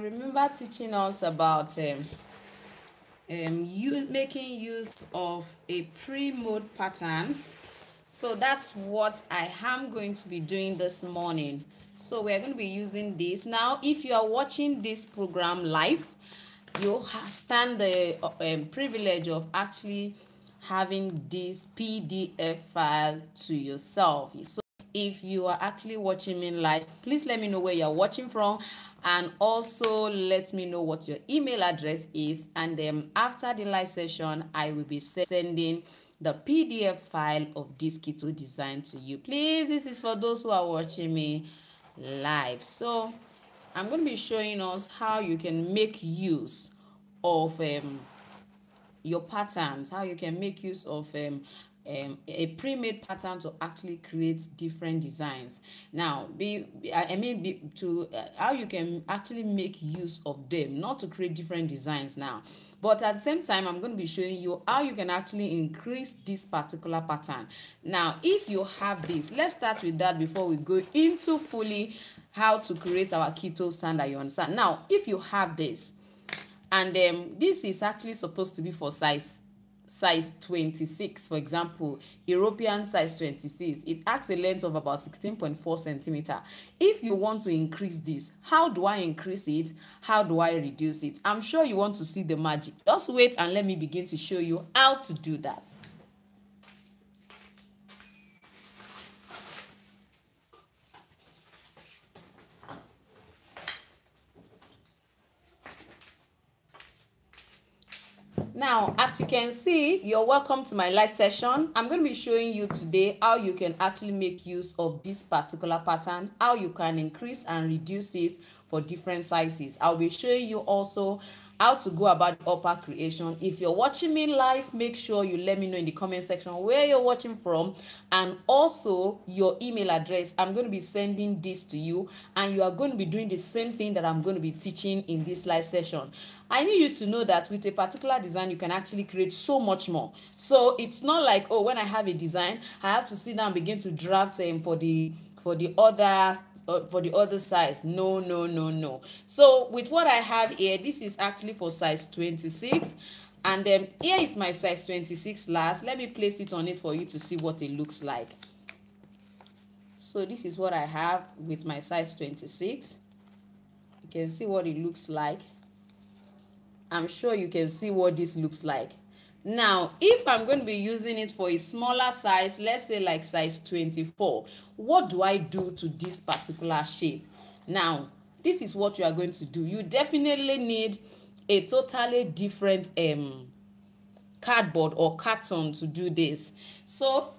Remember teaching us about making use of a pre-mode patterns. So that's what I am going to be doing this morning. So we're going to be using this. Now, if you are watching this program live, you stand the privilege of actually having this PDF file to yourself. So if you are actually watching me live, please let me know where you're watching from, and also let me know what your email address is. And then after the live session, I will be sending the PDF file of this Kitto design to you. Please, this is for those who are watching me live. So I'm going to be showing us how you can make use of your patterns, how you can make use of a pre-made pattern to actually create different designs. Now, how you can actually make use of them, not to create different designs now, but at the same time, I'm going to be showing you how you can actually increase this particular pattern. Now, if you have this, let's start with that before we go into fully how to create our Kitto sound that you understand. Now, if you have this, and this is actually supposed to be for size 26, for example, European size 26. It has a length of about 16.4 centimeter. If you want to increase this, how do I increase it? How do I reduce it? I'm sure you want to see the magic. Just wait and let me begin to show you how to do that. Now, as you can see, you're welcome to my live session. I'm going to be showing you today how you can actually make use of this particular pattern, how you can increase and reduce it for different sizes. I'll be showing you also how to go about upper creation. If you're watching me live, make sure you let me know in the comment section where you're watching from, and also your email address. I'm going to be sending this to you, and you are going to be doing the same thing that I'm going to be teaching in this live session. I need you to know that with a particular design, you can actually create so much more. So it's not like, oh, when I have a design, I have to sit down and begin to draft for the other size. No. So with what I have here, this is actually for size 26, and then here is my size 26 last. Let me place it on it for you to see what it looks like. So this is what I have with my size 26. You can see what it looks like. I'm sure you can see what this looks like. Now, if I'm going to be using it for a smaller size, let's say like size 24, what do I do to this particular shape? Now, this is what you are going to do. You definitely need a totally different cardboard or carton to do this. So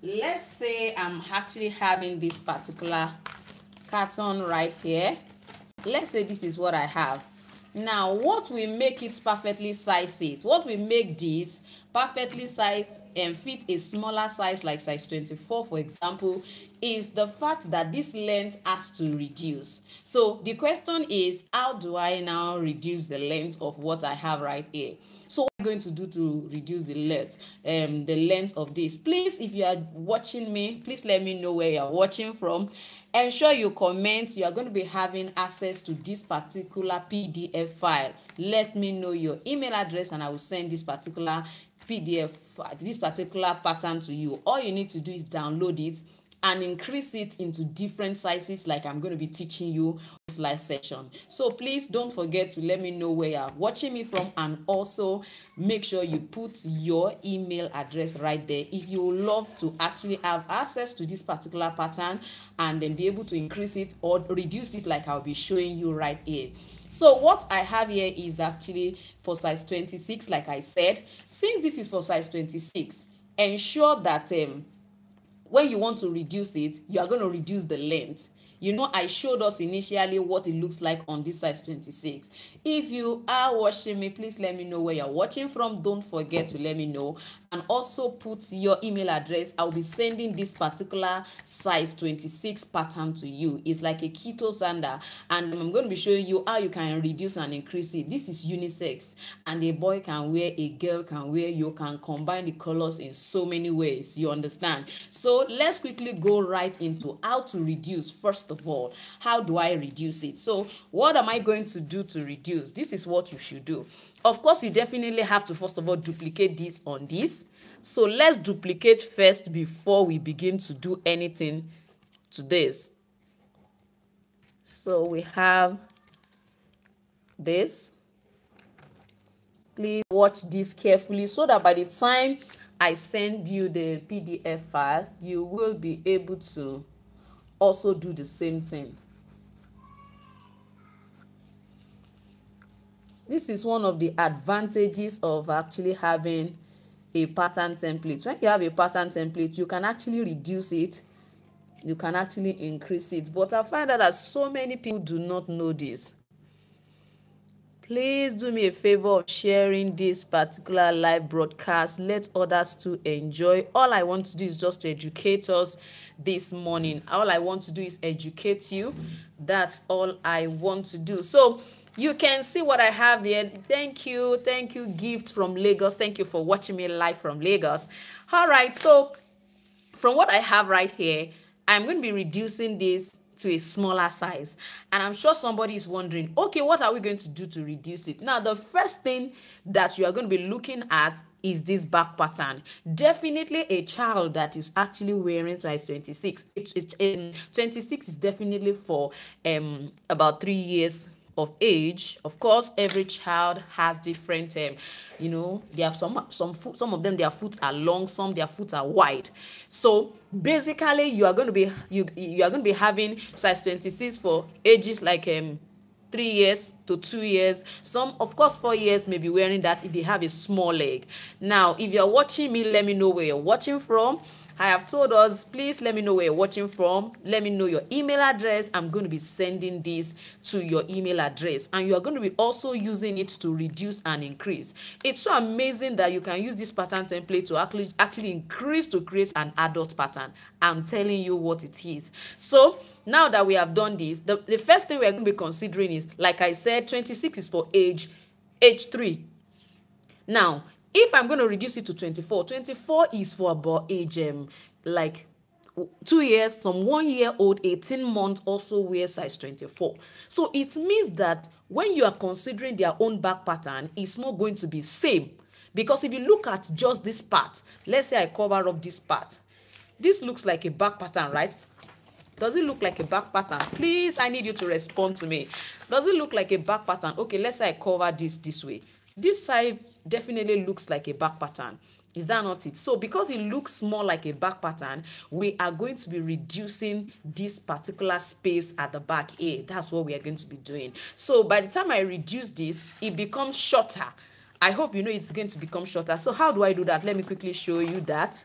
let's say I'm actually having this particular carton right here. Let's say this is what I have. Now, what will make it perfectly size it? What will make this perfectly size and fit a smaller size like size 24, for example, is the fact that this length has to reduce. So the question is, how do I now reduce the length of what I have right here? So what I'm going to do to reduce the length of this. Please, if you are watching me, please let me know where you are watching from. Ensure you comment. You are going to be having access to this particular PDF file. Let me know your email address, and I will send this particular PDF, this particular pattern to you. All you need to do is download it and increase it into different sizes like I'm going to be teaching you this live session. So please don't forget to let me know where you're watching me from, and also make sure you put your email address right there if you would love to actually have access to this particular pattern and then be able to increase it or reduce it like I'll be showing you right here. So what I have here is actually for size 26, like I said. Since this is for size 26, ensure that when you want to reduce it, you are going to reduce the length. You know, I showed us initially what it looks like on this size 26. If you are watching me, please let me know where you're watching from. Don't forget to let me know. And also put your email address. I'll be sending this particular size 26 pattern to you. It's like a Kitto sander, and I'm going to be showing you how you can reduce and increase it. This is unisex, and a boy can wear, a girl can wear. You can combine the colors in so many ways. You understand? So let's quickly go right into how to reduce first first of all, how do I reduce it? So what am I going to do to reduce? This is what you should do. Of course, you definitely have to, first of all, duplicate this on this. So let's duplicate first before we begin to do anything to this. So we have this. Please watch this carefully so that by the time I send you the PDF file, you will be able to also do the same thing. This is one of the advantages of actually having a pattern template. When you have a pattern template, you can actually reduce it, you can actually increase it. But I find out that so many people do not know this. Please do me a favor of sharing this particular live broadcast. Let others to enjoy. All I want to do is just to educate us this morning. All I want to do is educate you. That's all I want to do. So you can see what I have there. Thank you, Gift from Lagos. Thank you for watching me live from Lagos. All right, so from what I have right here, I'm going to be reducing this to a smaller size, and I'm sure somebody is wondering, okay, what are we going to do to reduce it? Now, the first thing that you are going to be looking at is this back pattern. Definitely a child that is actually wearing size 26. It's 26 is definitely for about 3 years of age. Of course, every child has different, you know, they have some of them, their feet are long, some their feet are wide. So basically, you are going to be you are going to be having size 26 for ages like 3 years to 2 years. Some, of course, 4 years may be wearing that if they have a small leg. Now, if you're watching me, let me know where you're watching from. I have told us, please let me know where you're watching from. Let me know your email address. I'm going to be sending this to your email address. And you are going to be also using it to reduce and increase. It's so amazing that you can use this pattern template to actually increase to create an adult pattern. I'm telling you what it is. So now that we have done this, the first thing we're going to be considering is, like I said, 26 is for age 3. Now, if I'm going to reduce it to 24, 24 is for about age like 2 years, some 1-year-old, 18 months also wear size 24. So it means that when you are considering their own back pattern, it's not going to be same. Because if you look at just this part, let's say I cover up this part. This looks like a back pattern, right? Does it look like a back pattern? Please, I need you to respond to me. Does it look like a back pattern? Okay, let's say I cover this way. This side definitely looks like a back pattern. Is that not it? So because it looks more like a back pattern, we are going to be reducing this particular space at the back here. That's what we are going to be doing. So by the time I reduce this, it becomes shorter. I hope you know it's going to become shorter. So how do I do that? Let me quickly show you that.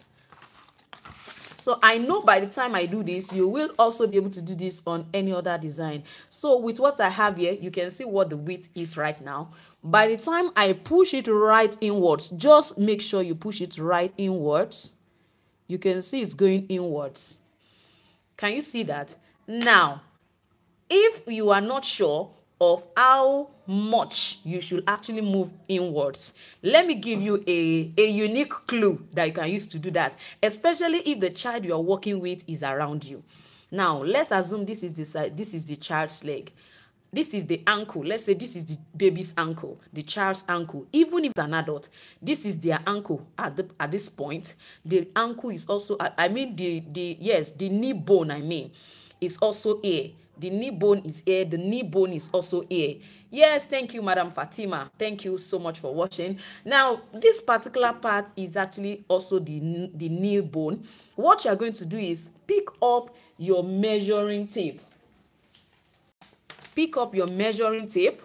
So I know by the time I do this, you will also be able to do this on any other design. So with what I have here, you can see what the width is right now. By the time I push it right inwards, just make sure you push it right inwards. You can see it's going inwards. Can you see that? Now, if you are not sure of how much you should actually move inwards, let me give you a unique clue that you can use to do that, especially if the child you are working with is around you. Now, let's assume this is the side, this is the child's leg. This is the ankle. Let's say this is the baby's ankle, the child's ankle. Even if an adult, this is their ankle at this point. The ankle is also, the knee bone, is also here. The knee bone is here. The knee bone is also here. Yes, thank you, Madam Fatima. Thank you so much for watching. Now, this particular part is actually also the knee bone. What you're going to do is pick up your measuring tape. Pick up your measuring tape.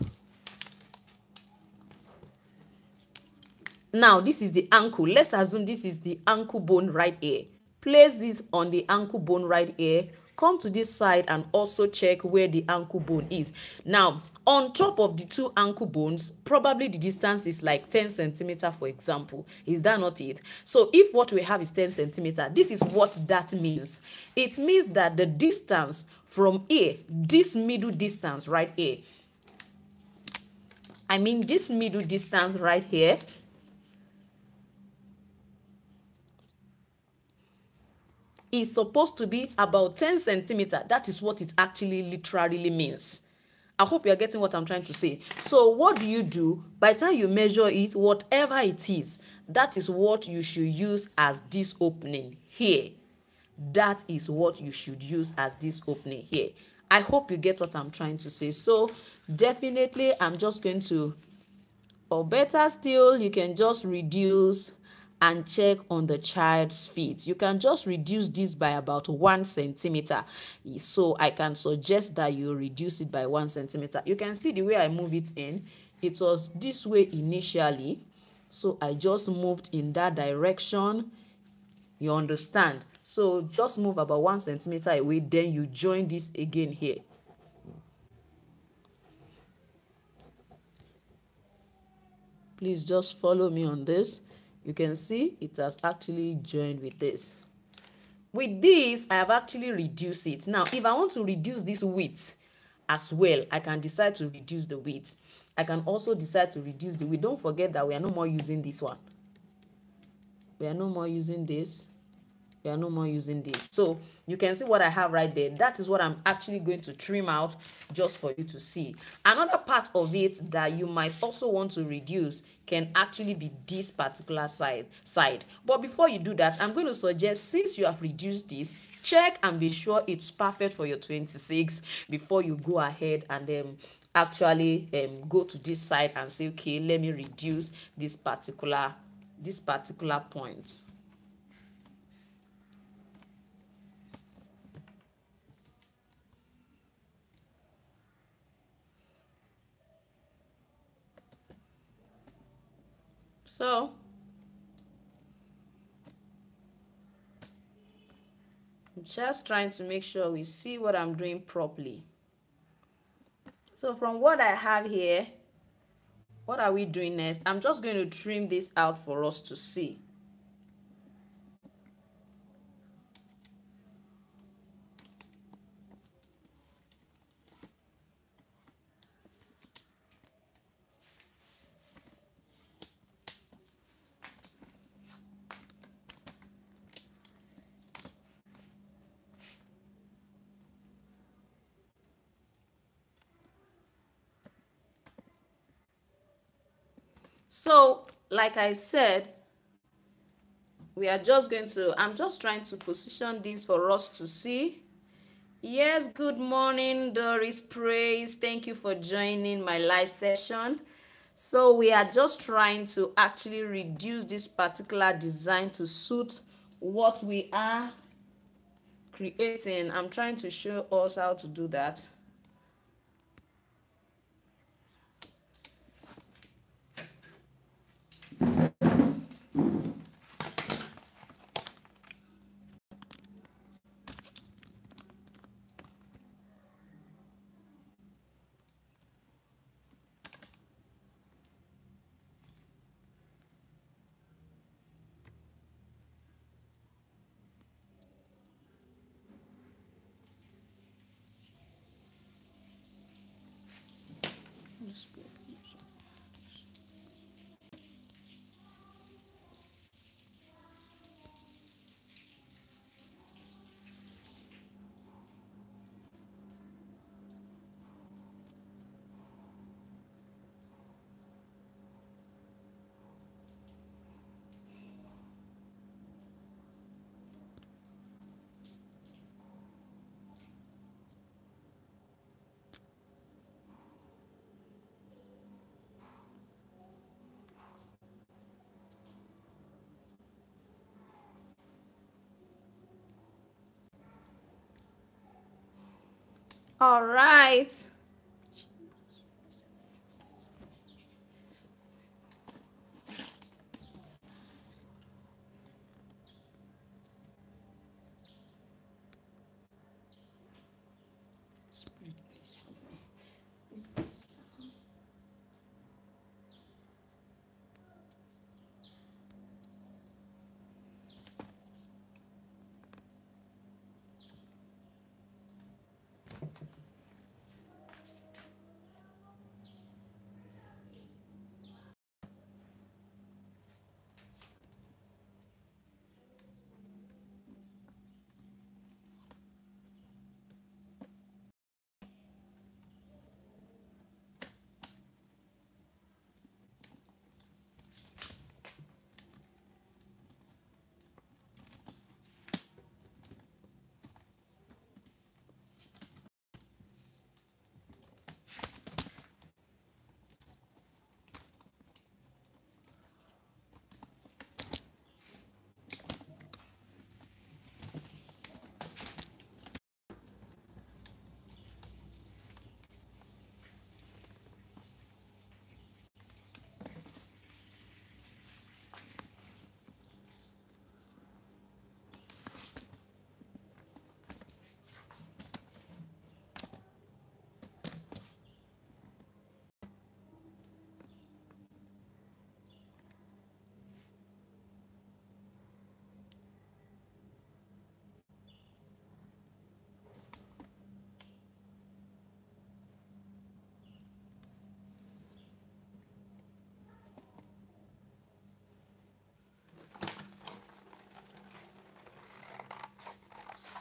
Now, this is the ankle. Let's assume this is the ankle bone right here. Place this on the ankle bone right here. Come to this side and also check where the ankle bone is. Now, on top of the two ankle bones, probably the distance is like 10 centimeter, for example. Is that not it? So if what we have is 10 centimeter, this is what that means. It means that the distance from here, this middle distance right here, this middle distance right here, is supposed to be about 10 centimeter. That is what it actually literally means. I hope you're getting what I'm trying to say. So what do you do? By the time you measure it, whatever it is, that is what you should use as this opening here. That is what you should use as this opening here. I hope you get what I'm trying to say. So definitely, I'm just going to, or better still, you can just reduce and check on the child's feet. You can just reduce this by about 1 centimeter. So I can suggest that you reduce it by 1 centimeter. You can see the way I move it in. It was this way initially. So I just moved in that direction. You understand? So just move about 1 centimeter away, then you join this again here. Please just follow me on this. You can see it has actually joined with this. With this, I have actually reduced it. Now, if I want to reduce this width as well, I can decide to reduce the width. I can also decide to reduce the width. Don't forget that we are no more using this one. We are no more using this. We are no more using this. So you can see what I have right there. That is what I'm actually going to trim out just for you to see. Another part of it that you might also want to reduce can actually be this particular side. But before you do that, I'm going to suggest, since you have reduced this, check and be sure it's perfect for your 26 before you go ahead and then actually go to this side and say, okay, let me reduce this particular point. So I'm just trying to make sure we see what I'm doing properly. So from what I have here, what are we doing next? I'm just going to trim this out for us to see. So, like I said, we are just going to, I'm just trying to position this for us to see. Yes, good morning, Doris Praise. Thank you for joining my live session. So, we are just trying to actually reduce this particular design to suit what we are creating. I'm trying to show us how to do that. All right.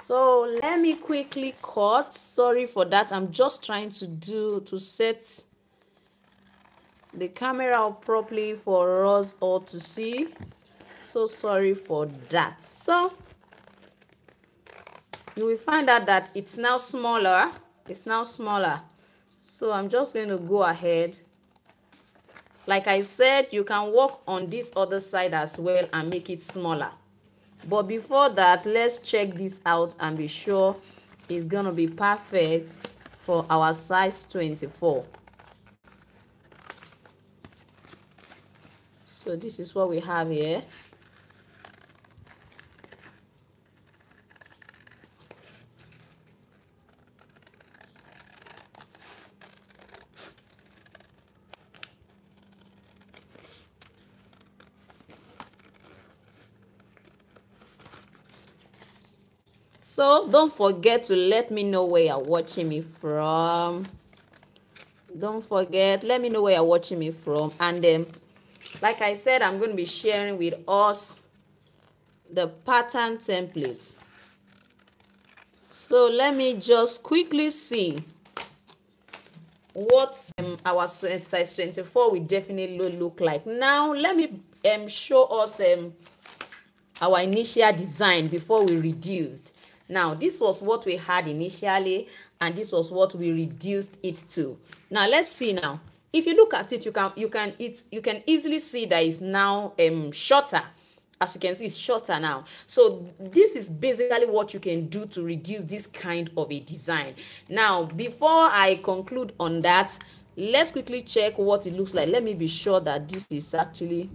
So let me quickly cut. Sorry for that. I'm just trying to set the camera up properly for us all to see. So sorry for that. So you will find out that it's now smaller. It's now smaller. So I'm just going to go ahead. Like I said, you can work on this other side as well and make it smaller. But before that, let's check this out and be sure it's going to be perfect for our size 24. So this is what we have here. So don't forget to let me know where you're watching me from. Don't forget, let me know where you're watching me from. And then, like I said, I'm going to be sharing with us the pattern template. So let me just quickly see what our size 24 will definitely look like. Now, let me show us our initial design before we reduced. Now, this was what we had initially, and this was what we reduced it to. Now, let's see now. If you look at it, you can easily see that it's now shorter. As you can see, it's shorter now. So this is basically what you can do to reduce this kind of a design. Now, before I conclude on that, let's quickly check what it looks like. Let me be sure that this is actually...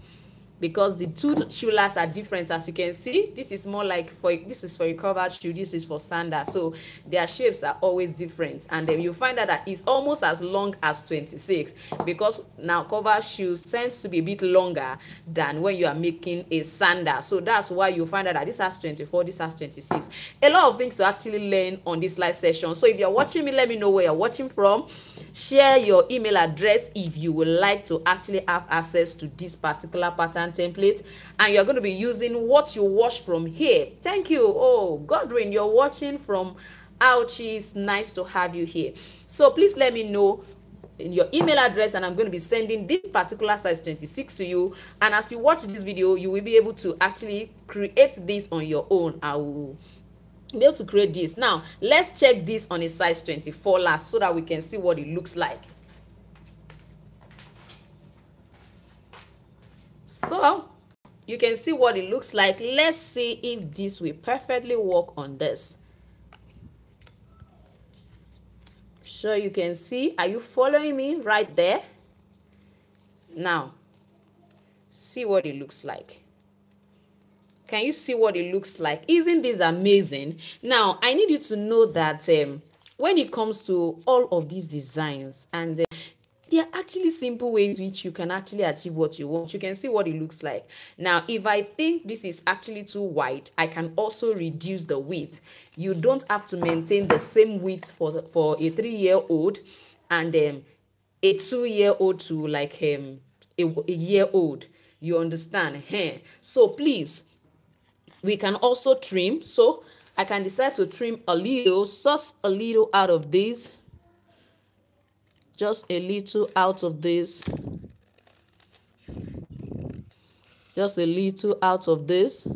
because the two shoulders are different, as you can see. This is more like this is for a covered shoe, this is for sandals. So their shapes are always different. And then you find out that it's almost as long as 26, because now covered shoes tends to be a bit longer than when you are making a sandal. So that's why you find out that this has 24, this has 26. A lot of things to actually learn on this live session. So if you're watching me, let me know where you're watching from. Share your email address if you would like to actually have access to this particular pattern template, and you're going to be using what you watch from here. Thank you. Oh, Godwin, you're watching from Ouchie. It's nice to have you here. So please let me know your email address, and I'm going to be sending this particular size 26 to you. And as you watch this video, you will be able to actually create this on your own. I will be able to create this. Now let's check this on a size 24 last, so that we can see what it looks like. So you can see what it looks like. Let's see if this will perfectly work on this. So you can see, are you following me right there? Now, see what it looks like. Can you see what it looks like? Isn't this amazing? Now, I need you to know that when it comes to all of these designs and there are actually simple ways which you can actually achieve what you want. You can see what it looks like. Now, if I think this is actually too wide, I can also reduce the width. You don't have to maintain the same width for a 3-year-old and a 2-year-old to like a year-old. You understand? Hey. So please, we can also trim. So I can decide to trim a little, just a little out of this. Just a little out of this. Just a little out of this.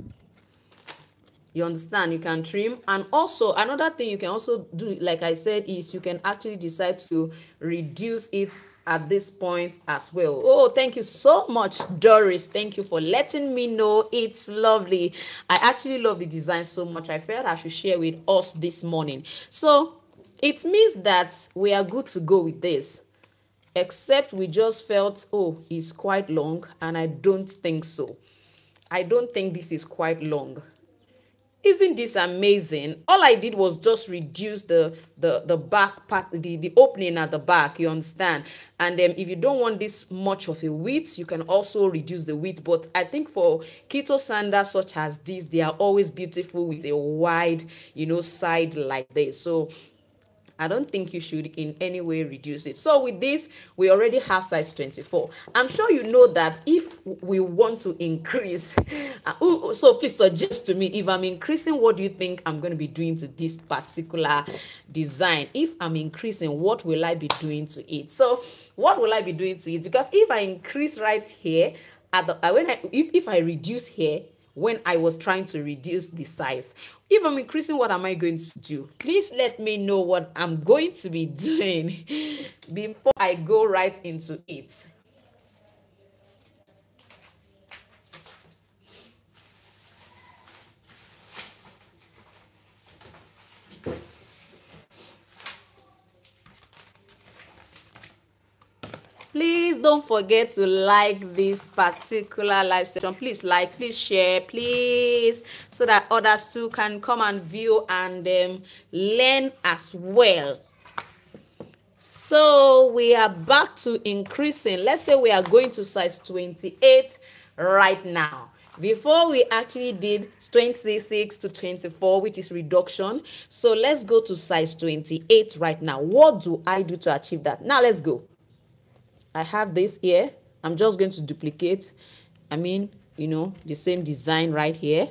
You understand? You can trim. And also, another thing you can also do, like I said, is you can actually decide to reduce it at this point as well. Oh, thank you so much, Doris. Thank you for letting me know. It's lovely. I actually love the design so much. I felt I should share with us this morning. So it means that we are good to go with this, except we just felt, oh, it's quite long, and I don't think so. I don't think this is quite long. Isn't this amazing? All I did was just reduce the back part, the opening at the back, you understand? And then if you don't want this much of a width, you can also reduce the width. But I think for Kitto sandals such as this, they are always beautiful with a wide, you know, side like this. So I don't think you should in any way reduce it. So with this, we already have size 24. I'm sure you know that if we want to increase, so please suggest to me, if I'm increasing, what do you think I'm going to be doing to this particular design? If I'm increasing, what will I be doing to it? So what will I be doing to it? Because if I increase right here, if I reduce here, when I was trying to reduce the size, if I'm increasing, what am I going to do? Please let me know what I'm going to be doing before I go right into it. Please don't forget to like this particular live session. Please like, please share, please, so that others too can come and view and learn as well. So we are back to increasing. Let's say we are going to size 28 right now. Before we actually did 26 to 24, which is reduction. So let's go to size 28 right now. What do I do to achieve that? Now let's go. I have this here. I'm just going to duplicate, the same design right here.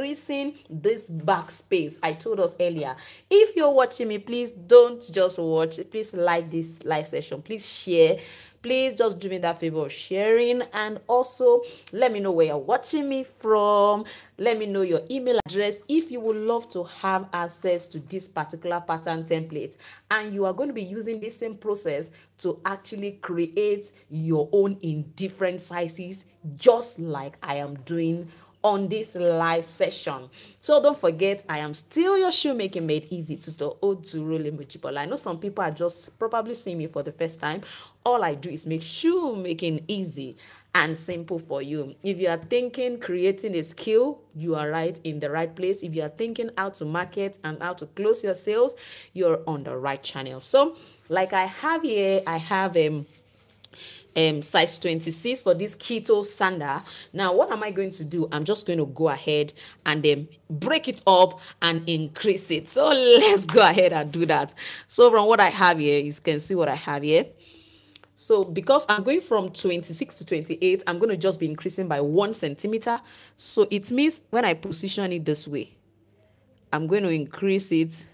Increasing this backspace, I told us earlier. If you're watching me, please don't just watch. Please like this live session. Please share. Please just do me that favor of sharing, and also let me know where you're watching me from. Let me know your email address if you would love to have access to this particular pattern template, and you are going to be using the same process to actually create your own in different sizes, just like I am doing on this live session. So don't forget, I am still your shoemaking made easy tutor, Odurole Mojibola. I know some people are just probably seeing me for the first time. All I do is make shoemaking easy and simple for you. If you are thinking creating a skill, you are right in the right place. If you are thinking how to market and how to close your sales, you're on the right channel. So like I have here, I have size 26 for this Kitto sander. Now what am I going to do? I'm just going to go ahead and break it up and increase it. So let's go ahead and do that. So from what I have here, you can see what I have here. So because I'm going from 26 to 28, I'm going to just be increasing by 1 centimeter. So it means when I position it this way, I'm going to increase it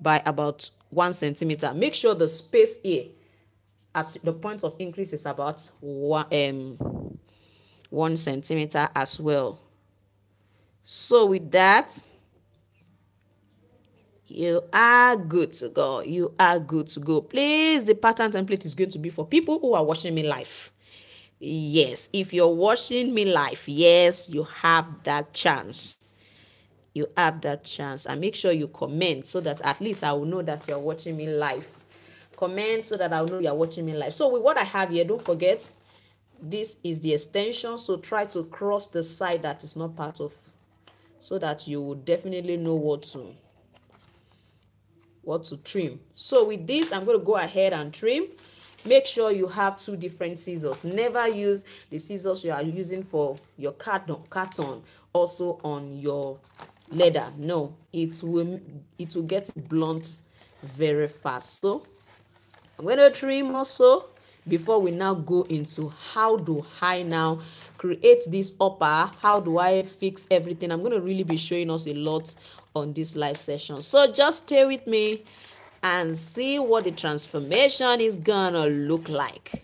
by about 1 centimeter. Make sure the space here at the point of increase is about 1 centimeter as well. So with that, you are good to go. You are good to go. Please, the pattern template is going to be for people who are watching me live. Yes, if you're watching me live, yes, you have that chance. You have that chance. And make sure you comment so that at least I will know that you're watching me live. Comment so that I'll know you're watching me live. So with what I have here, don't forget, this is the extension, so try to cross the side that is not part of, so that you will definitely know what to trim. So with this, I'm going to go ahead and trim. Make sure you have two different scissors. Never use the scissors you are using for your carton also on your leather. No, it will get blunt very fast. So I'm going to trim also before we now go into how do I now create this upper, how do I fix everything. I'm going to really be showing us a lot on this live session. So just stay with me and see what the transformation is going to look like.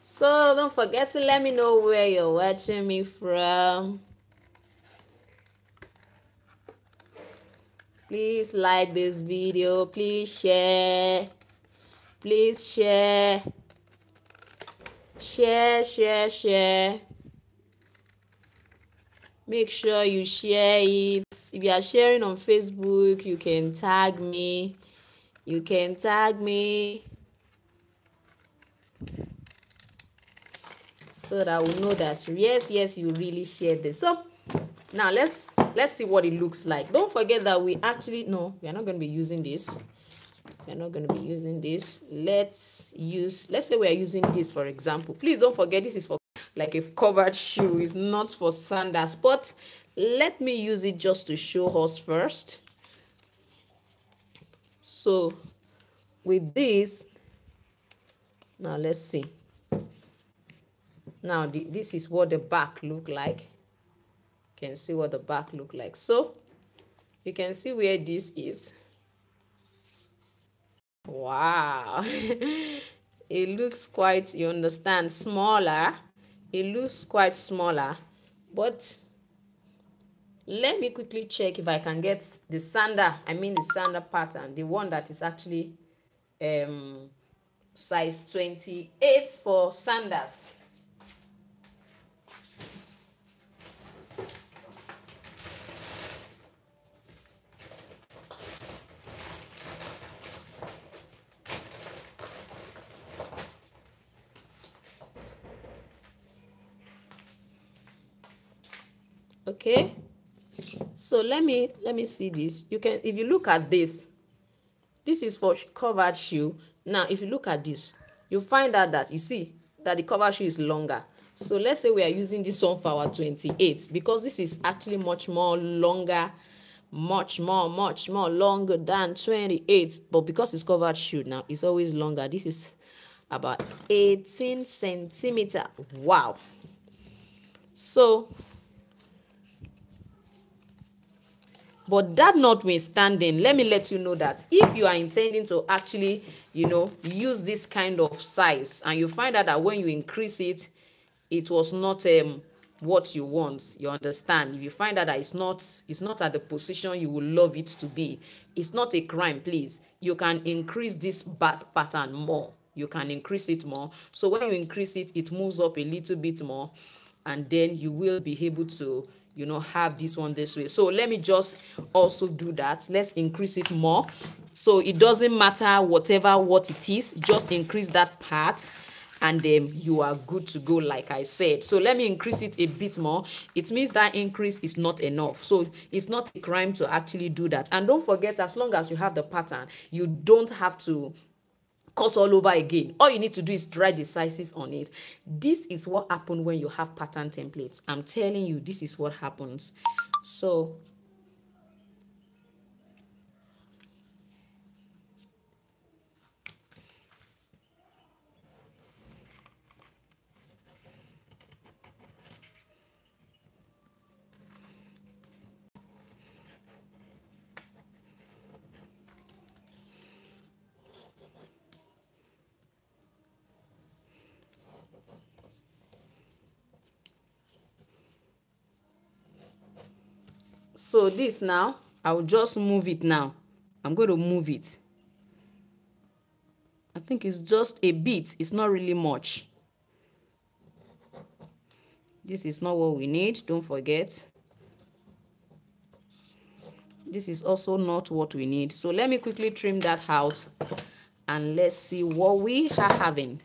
So don't forget to let me know where you're watching me from. Please like this video. Please share. Please share. Share. Make sure you share it. If you are sharing on Facebook, you can tag me. So that we know that yes, you really shared this. So now let's see what it looks like. Don't forget that we actually we are not going to be using this. Let's say we are using this, for example. Please don't forget this is for like a covered shoe. It's not for sandals. But let me use it just to show us first. So with this, now let's see. Now this is what the back look like. You can see what the back look like. So you can see where this is. Wow. It looks quite, you understand, smaller. It looks quite smaller. But let me quickly check if I can get the sandal. I mean the sandal pattern, the one that is actually size 28 for sandals. Okay, so let me see this. You can, if you look at this, this is for covered shoe. Now if you look at this, you find out that you see that the covered shoe is longer. So let's say we are using this one for our 28, because this is actually much more longer, much more longer than 28. But because it's covered shoe now, it's always longer. This is about 18 centimeters. Wow. So but that notwithstanding, let me let you know that if you are intending to actually, you know, use this kind of size and you find out that when you increase it, it was not what you want, you understand? If you find out that it's not at the position you would love it to be, it's not a crime, please. You can increase this back pattern more. You can increase it more. So when you increase it, it moves up a little bit more, and then you will be able to, you know, have this one this way. So let me just also do that. Let's increase it more. So it doesn't matter what it is, just increase that part and then you are good to go, like I said. So let me increase it a bit more. It means that increase is not enough. So it's not a crime to actually do that. And don't forget, as long as you have the pattern, you don't have to cut all over again. All you need to do is try the sizes on it. This is what happens when you have pattern templates. I'm telling you, this is what happens. So this now, I'll just move it now. I'm going to move it. I think it's just a bit. It's not really much. This is not what we need. Don't forget. This is also not what we need. So let me quickly trim that out and let's see what we are having.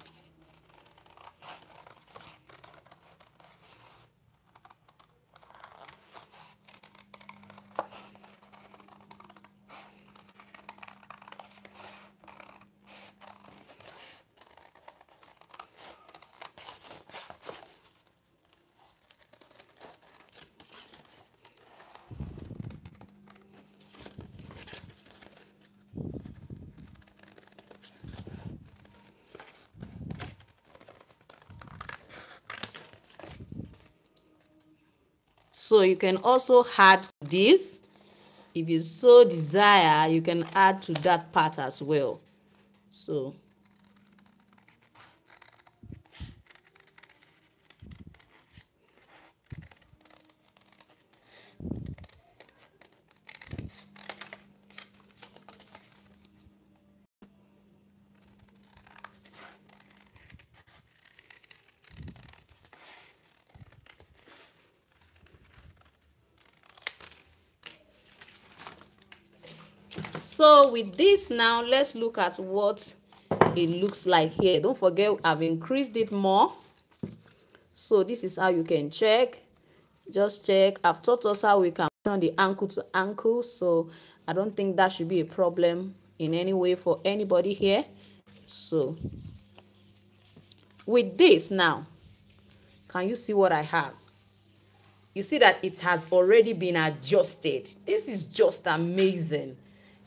So you can also add this. If you so desire, you can add to that part as well. So So with this now, let's look at what it looks like here. Don't forget, I've increased it more. So this is how you can check. Just check. I've taught us how we can turn the ankle to ankle. So I don't think that should be a problem in any way for anybody here. So with this now, can you see what I have? You see that it has already been adjusted. This is just amazing.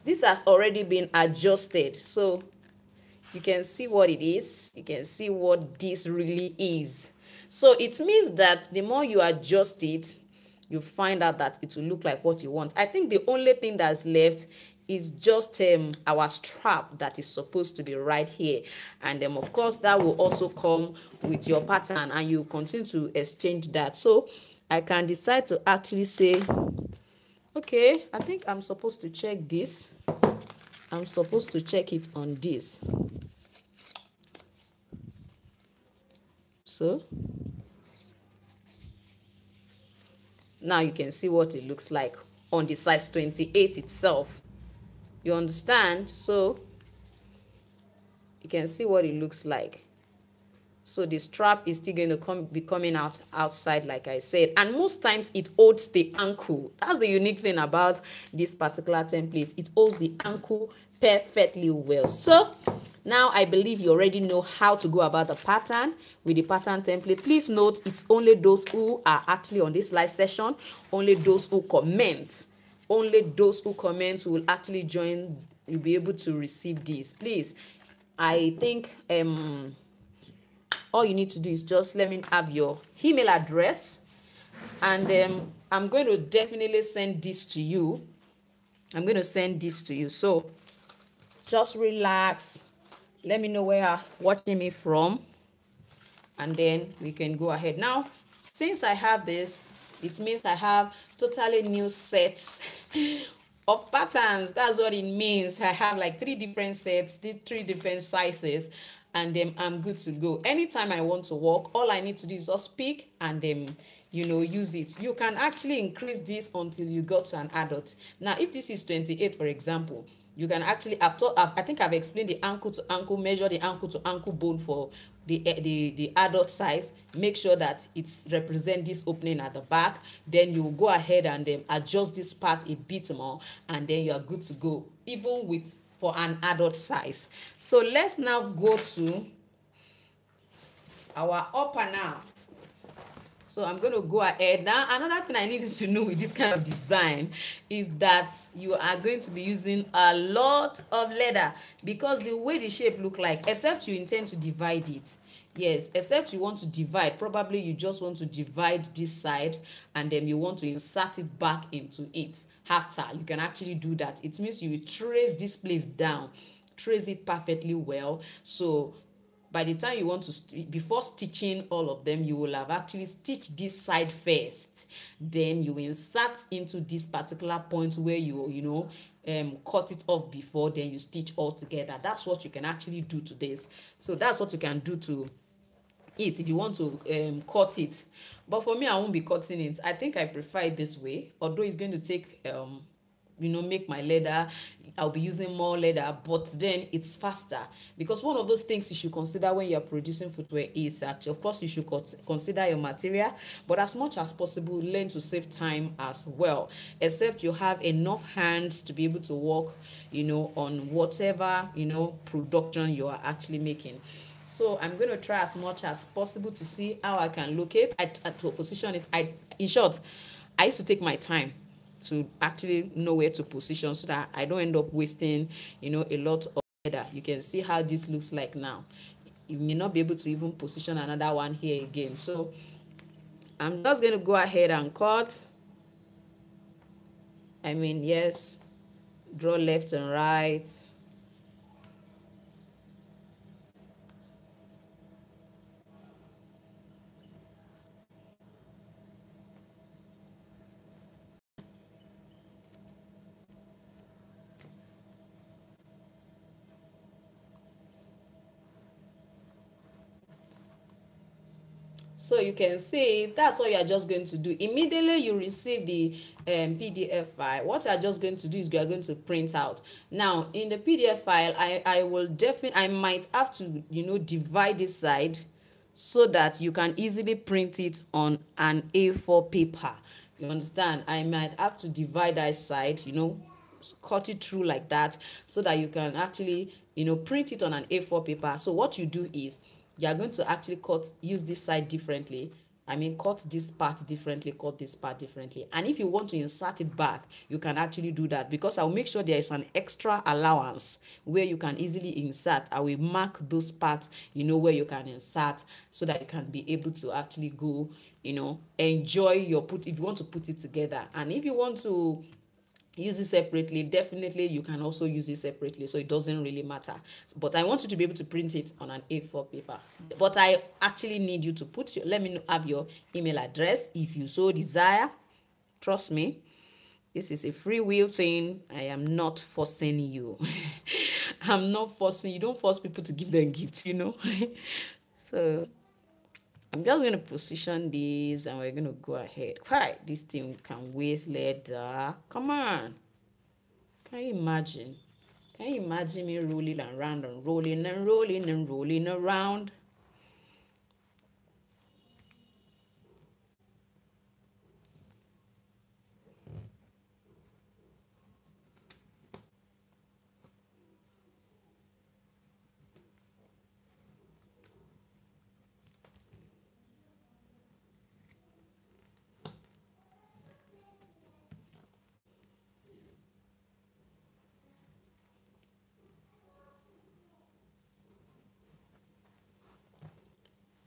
This has already been adjusted. So you can see what it is. You can see what this really is. So it means that the more you adjust it, you find out that it will look like what you want. I think the only thing that's left is just our strap that is supposed to be right here. And then of course that will also come with your pattern, and you continue to exchange that. So I can decide to actually say, okay, I think I'm supposed to check this. I'm supposed to check it on this. So now you can see what it looks like on the size 28 itself. You understand? So you can see what it looks like. So the strap is still going to be coming out outside, like I said. And most times it holds the ankle. That's the unique thing about this particular template. It holds the ankle perfectly well. So now I believe you already know how to go about the pattern with the pattern template. Please note, it's only those who are actually on this live session, only those who comment. Only those who comment will actually join. You'll be able to receive this. Please, I think... all you need to do is just let me have your email address, and I'm going to definitely send this to you. I'm going to send this to you. So just relax. Let me know where you're watching me from, and then we can go ahead. Now, since I have this, it means I have totally new sets of patterns. That's what it means. I have like 3 different sets, 3 different sizes. And then I'm good to go. Anytime I want to work, all I need to do is just pick and then, you know, use it. You can actually increase this until you go to an adult. Now, if this is 28, for example, you can actually, I think I've explained the ankle to ankle, measure the ankle to ankle bone for the adult size. Make sure that it represents this opening at the back. Then you go ahead and then adjust this part a bit more, and then you are good to go, even with for an adult size. So let's now go to our upper now. So I'm going to go ahead. Now, another thing I need you to know with this kind of design is that you are going to be using a lot of leather, because the way the shape look like, except you intend to divide it. Yes, except you want to divide. Probably you just want to divide this side, and then you want to insert it back into it. After, you can actually do that. It means you will trace this place down, trace it perfectly well. So by the time you want to, before stitching all of them, you will have actually stitched this side first. Then you insert into this particular point where you, cut it off before, then you stitch all together. That's what you can actually do to this. So that's what you can do to it if you want to cut it. But for me, I won't be cutting it. I think I prefer it this way, although it's going to take make my leather. I'll be using more leather, but then it's faster, because one of those things you should consider when you're producing footwear is that, of course, you should consider your material, but as much as possible, learn to save time as well, except you have enough hands to be able to work, on whatever, production you are actually making. So I'm going to try as much as possible to see how I can locate to position it. In short, I used to take my time to actually know where to position so that I don't end up wasting, a lot of leather. You can see how this looks like now. You may not be able to even position another one here again. So I'm just going to go ahead and cut. Yes, draw left and right. So you can see that's what you are just going to do. Immediately you receive the PDF file, what you are just going to do is you are going to print out. Now in the PDF file, I will definitely, I might have to, you know, divide this side so that you can easily print it on an A4 paper. You understand? I might have to divide that side, you know, cut it through like that so that you can actually, you know, print it on an A4 paper. So what you do is you are going to actually cut, use this side differently. I mean, cut this part differently, cut this part differently. And if you want to insert it back, you can actually do that, because I'll make sure there is an extra allowance where you can easily insert. I will mark those parts, you know, where you can insert so that you can be able to actually go, you know, enjoy your put, if you want to put it together. And if you want to use it separately, definitely you can also use it separately, so it doesn't really matter. But I want you to be able to print it on an A4 paper. But I actually need you to put your, let me have your email address if you so desire. Trust me, this is a free will thing. I am not forcing you. I'm not forcing you. Don't force people to give them gifts, you know. So I'm just going to position this and we're going to go ahead. Why? This thing can wait later. Come on. Can you imagine? Can you imagine me rolling around and rolling and rolling and rolling around?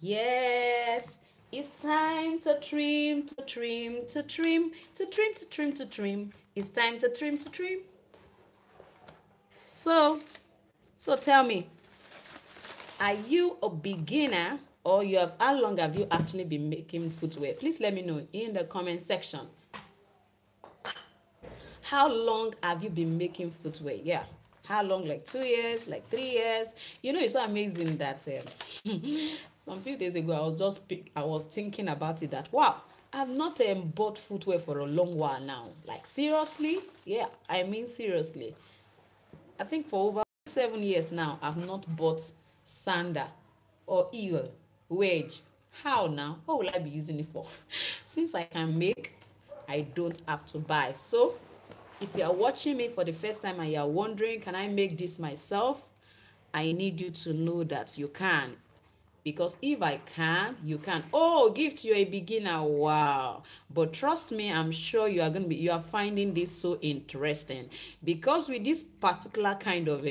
Yes, it's time to trim, to trim, to trim, to trim, to trim, to trim. It's time to trim, to trim. So tell me, are you a beginner, or you have, how long have you actually been making footwear? Please let me know in the comment section. How long have you been making footwear? Yeah. How long? Like 2 years, like 3 years? You know, it's so amazing that some few days ago I was thinking about it, that wow, I've not bought footwear for a long while now. Like seriously? Yeah, I mean seriously. I think for over 7 years now I've not bought sandal or heel wedge. How now? What will I be using it for? Since I can make, I don't have to buy. So if you are watching me for the first time and you are wondering, can I make this myself? I need you to know that you can. Because if I can, you can. Oh, gift, you're a beginner. Wow. But trust me, I'm sure you are going to be, you are finding this so interesting. Because with this particular kind of,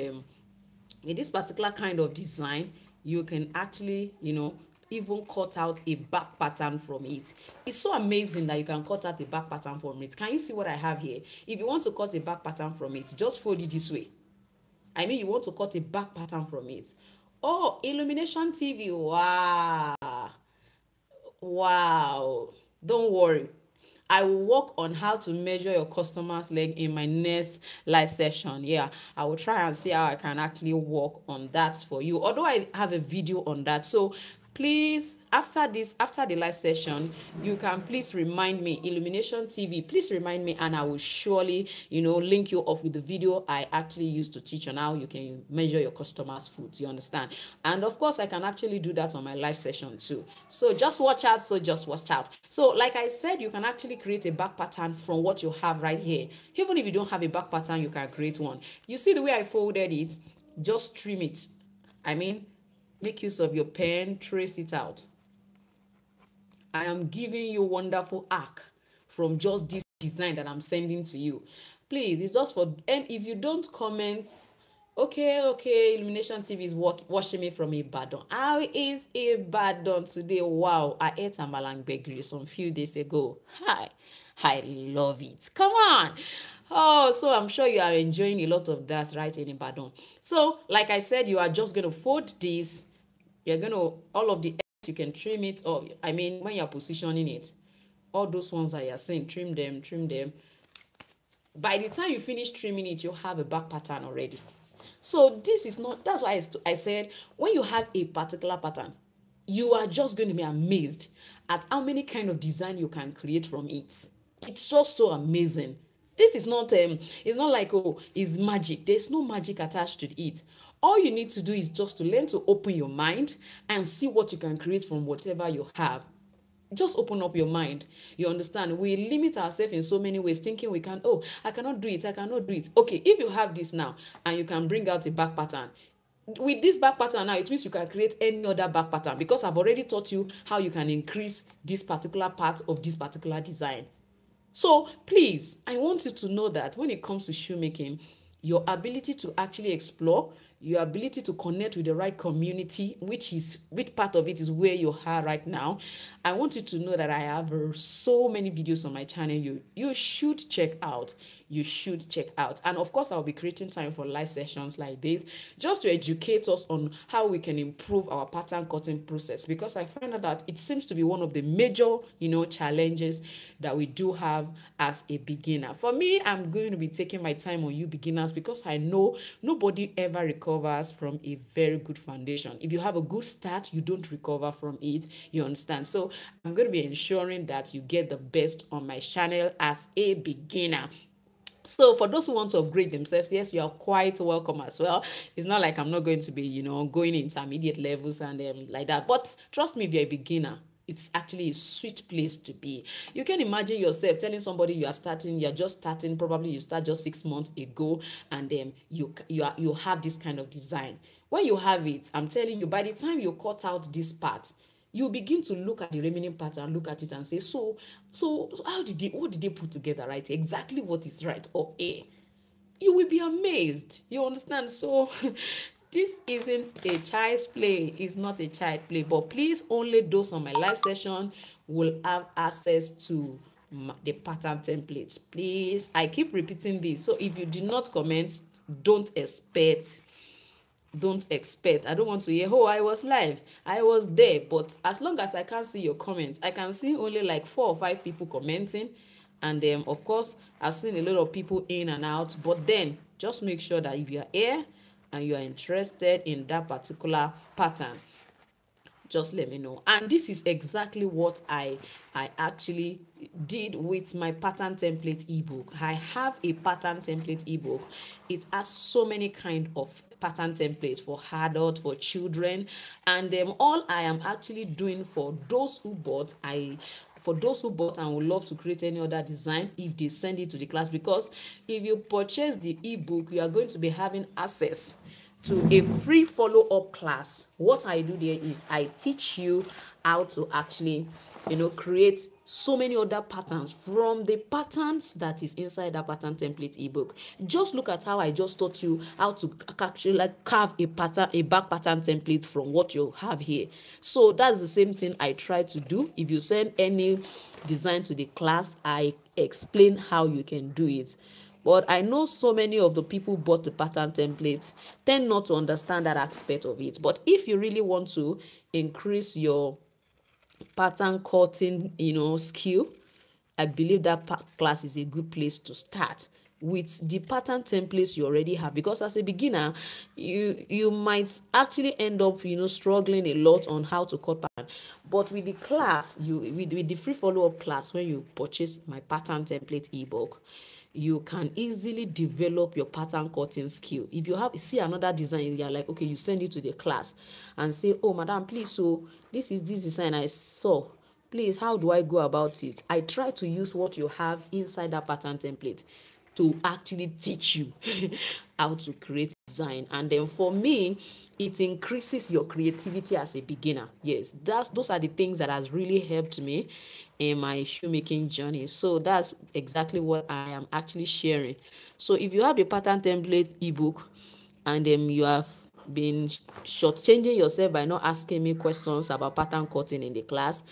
design, you can actually, you know, even cut out a back pattern from it. It's so amazing that you can cut out a back pattern from it. Can you see what I have here? If you want to cut a back pattern from it, just fold it this way. I mean, you want to cut a back pattern from it. Oh, Illumination TV. Wow. Wow. Don't worry. I will work on how to measure your customer's leg in my next live session. Yeah, I will try and see how I can actually work on that for you. Although I have a video on that. So please, after this, after the live session, you can please remind me, Illumination TV, please remind me, and I will surely, you know, link you up with the video I actually used to teach on how you can measure your customer's foot. You understand? And of course, I can actually do that on my live session too. So just watch out. So like I said, you can actually create a back pattern from what you have right here. Even if you don't have a back pattern, you can create one. You see the way I folded it? Just trim it. I mean, make use of your pen, trace it out. I am giving you wonderful hack from just this design that I'm sending to you. Please, it's just for, and if you don't comment, okay, Illumination TV is watching me from Ibadan. How is Ibadan today? Wow, I ate amalang begri some few days ago. Hi, I love it. Come on. Oh, so I'm sure you are enjoying a lot of that right in Ibadan. So, like I said, you are just going to fold this. You're going to, all of the ends, you can trim it. Or, I mean, when you're positioning it, all those ones that you're saying, trim them, trim them. By the time you finish trimming it, you'll have a back pattern already. So, this is not, that's why I said, when you have a particular pattern, you are just going to be amazed at how many kind of design you can create from it. It's just so amazing. This is not, it's not like, oh, it's magic. There's no magic attached to it. All you need to do is just to learn to open your mind and see what you can create from whatever you have. Just open up your mind. You understand? We limit ourselves in so many ways, thinking we can, oh, I cannot do it, I cannot do it. Okay, if you have this now and you can bring out a back pattern, with this back pattern now, it means you can create any other back pattern, because I've already taught you how you can increase this particular part of this particular design. So please, I want you to know that when it comes to shoemaking, your ability to actually explore, your ability to connect with the right community, which part of it is where you are right now. I want you to know that I have so many videos on my channel you should check out. You should check out. And of course, I'll be creating time for live sessions like this, just to educate us on how we can improve our pattern cutting process, because I find out that it seems to be one of the major, you know, challenges that we do have as a beginner. For me, I'm going to be taking my time on you beginners, because I know nobody ever recovers from a very good foundation. If you have a good start, you don't recover from it. You understand? So I'm going to be ensuring that you get the best on my channel as a beginner. So for those who want to upgrade themselves, yes, you are quite welcome as well. It's not like I'm not going to be, you know, going intermediate levels and like that. But trust me, if you're a beginner, it's actually a sweet place to be. You can imagine yourself telling somebody you are starting, you're just starting, probably you start just 6 months ago, and then you have this kind of design. When you have it, I'm telling you, by the time you cut out this part, you begin to look at the remaining part and look at it and say, so what did they put together, right? Exactly what is right or A. You will be amazed. You understand? So this isn't a child's play. It's not a child play. But please, only those on my live session will have access to the pattern templates. Please, I keep repeating this. So if you did not comment, don't expect. I don't want to hear, oh, I was live, I was there. But as long as I can't see your comments, I can see only like 4 or 5 people commenting. And then of course, I've seen a lot of people in and out. But then just make sure that if you're here and you are interested in that particular pattern, just let me know. And this is exactly what I actually did with my pattern template ebook. I have a pattern template ebook. It has so many kind of pattern templates for adults, for children, and all I am actually doing for those who bought. For those who bought and would love to create any other design, if they send it to the class, because if you purchase the ebook, you are going to be having access to a free follow-up class. What I do there is I teach you how to actually, you know, create so many other patterns from the patterns that is inside that pattern template ebook. Just look at how I just taught you how to actually like carve a pattern, a back pattern template from what you have here. So that's the same thing I try to do. If you send any design to the class, I explain how you can do it. But I know so many of the people who bought the pattern templates tend not to understand that aspect of it. But if you really want to increase your pattern cutting, you know, skill, I believe that class is a good place to start with the pattern templates you already have. Because as a beginner, you might actually end up, you know, struggling a lot on how to cut pattern. But with the class, with the free follow-up class, when you purchase my pattern template ebook, you can easily develop your pattern cutting skill. If you see another design, you're like, okay, you send it to the class and say, oh, madam, please, so this is this design I saw. Please, how do I go about it? I try to use what you have inside that pattern template to actually teach you how to create design. And then for me, it increases your creativity as a beginner. Yes, those are the things that has really helped me in my shoemaking journey. So that's exactly what I am actually sharing. So if you have the pattern template ebook and you have been shortchanging yourself by not asking me questions about pattern cutting in the class,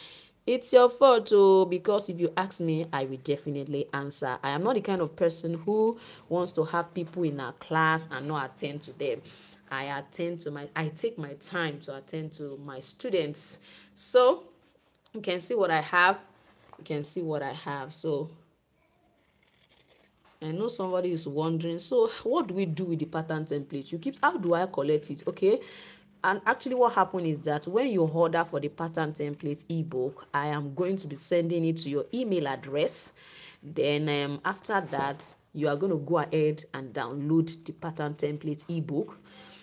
it's your fault, because if you ask me, I will definitely answer. I am not the kind of person who wants to have people in our class and not attend to them. I take my time to attend to my students. So you can see what I have. You can see what I have. So I know somebody is wondering, so what do we do with the pattern template? How do I collect it? Okay, And actually what happened is that when you order for the pattern template ebook, I am going to be sending it to your email address. Then after that, you are going to go ahead and download the pattern template ebook.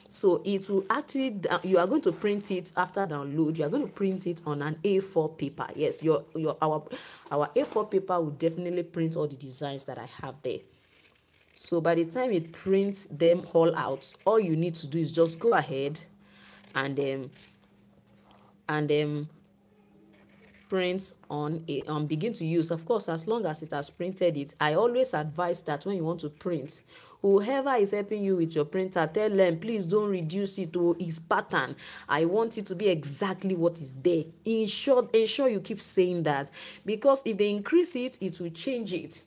So it will actually, you are going to print it after download. You are going to print it on an A4 paper. Yes, our A4 paper will definitely print all the designs that I have there. So by the time it prints them all out, all you need to do is just go ahead and print on it and begin to use. Of course, as long as it has printed it, I always advise that when you want to print, whoever is helping you with your printer, tell them, please don't reduce it to its pattern. I want it to be exactly what is there. Ensure you keep saying that, because if they increase it, it will change it.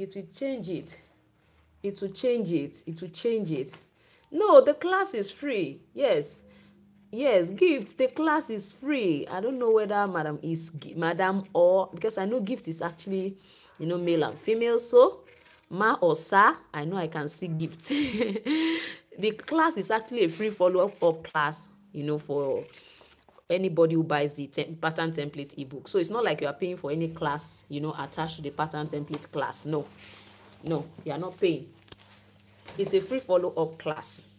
It will change it. It will change it. It will change it. No, the class is free. Yes. Yes, gift, the class is free. I don't know whether madam is madam or, because I know gift is actually, you know, male and female. So ma or sa, I know I can see gift. The class is actually a free follow-up class, you know, for anybody who buys the pattern template ebook. So it's not like you are paying for any class, you know, attached to the pattern template class. No, no, you are not paying. It's a free follow-up class.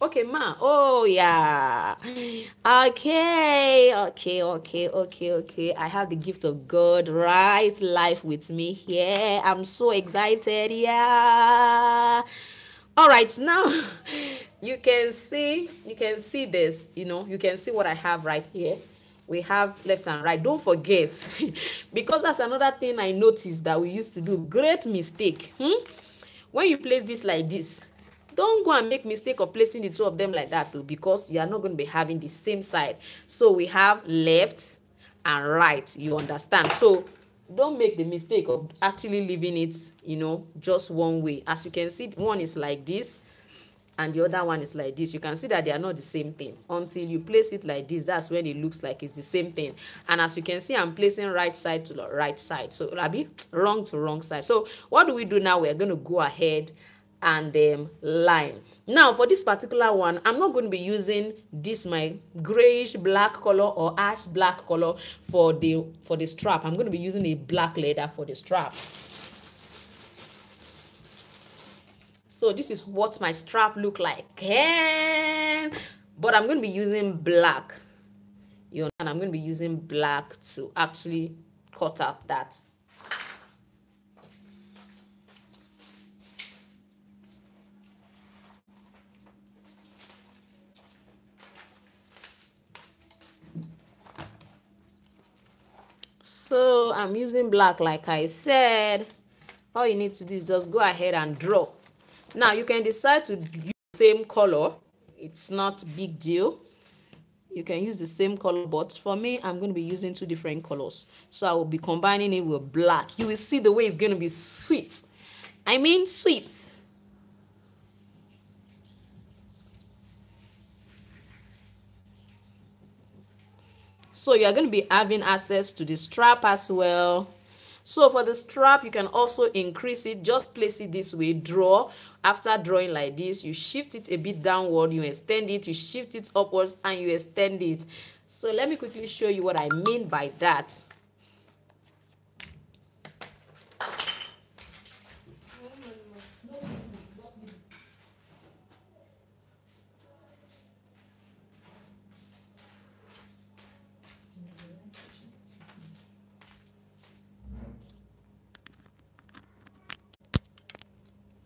Okay, ma. Oh, yeah. Okay. I have the gift of God, right? Life with me here. Yeah, I'm so excited. Yeah. All right, now you can see this. You know, you can see what I have right here. We have left and right. Don't forget, because that's another thing I noticed that we used to do. Great mistake. When you place this like this, don't go and make mistake of placing the two of them like that too, because you are not going to be having the same side. So we have left and right, you understand? So don't make the mistake of actually leaving it, you know, just one way. As you can see, one is like this and the other one is like this. You can see that they are not the same thing. Until you place it like this, that's when it looks like it's the same thing. And as you can see, I'm placing right side to the right side. So it'll be wrong to wrong side. So what do we do now? We're going to go ahead and line. Now for this particular one, I'm not going to be using this my grayish black color or ash black color for the strap. I'm going to be using a black leather for the strap. So this is what my strap look like, but I'm going to be using black, you know, and I'm going to be using black to actually cut out that. So I'm using black like I said. All you need to do is just go ahead and draw. Now you can decide to use the same color. It's not a big deal. You can use the same color, but for me, I'm going to be using two different colors. So I will be combining it with black. You will see the way it's going to be sweet. I mean sweet. So you're going to be having access to the strap as well. So for the strap, you can also increase it. Just place it this way, draw. After drawing like this, you shift it a bit downward, you extend it, you shift it upwards, and you extend it. So let me quickly show you what I mean by that.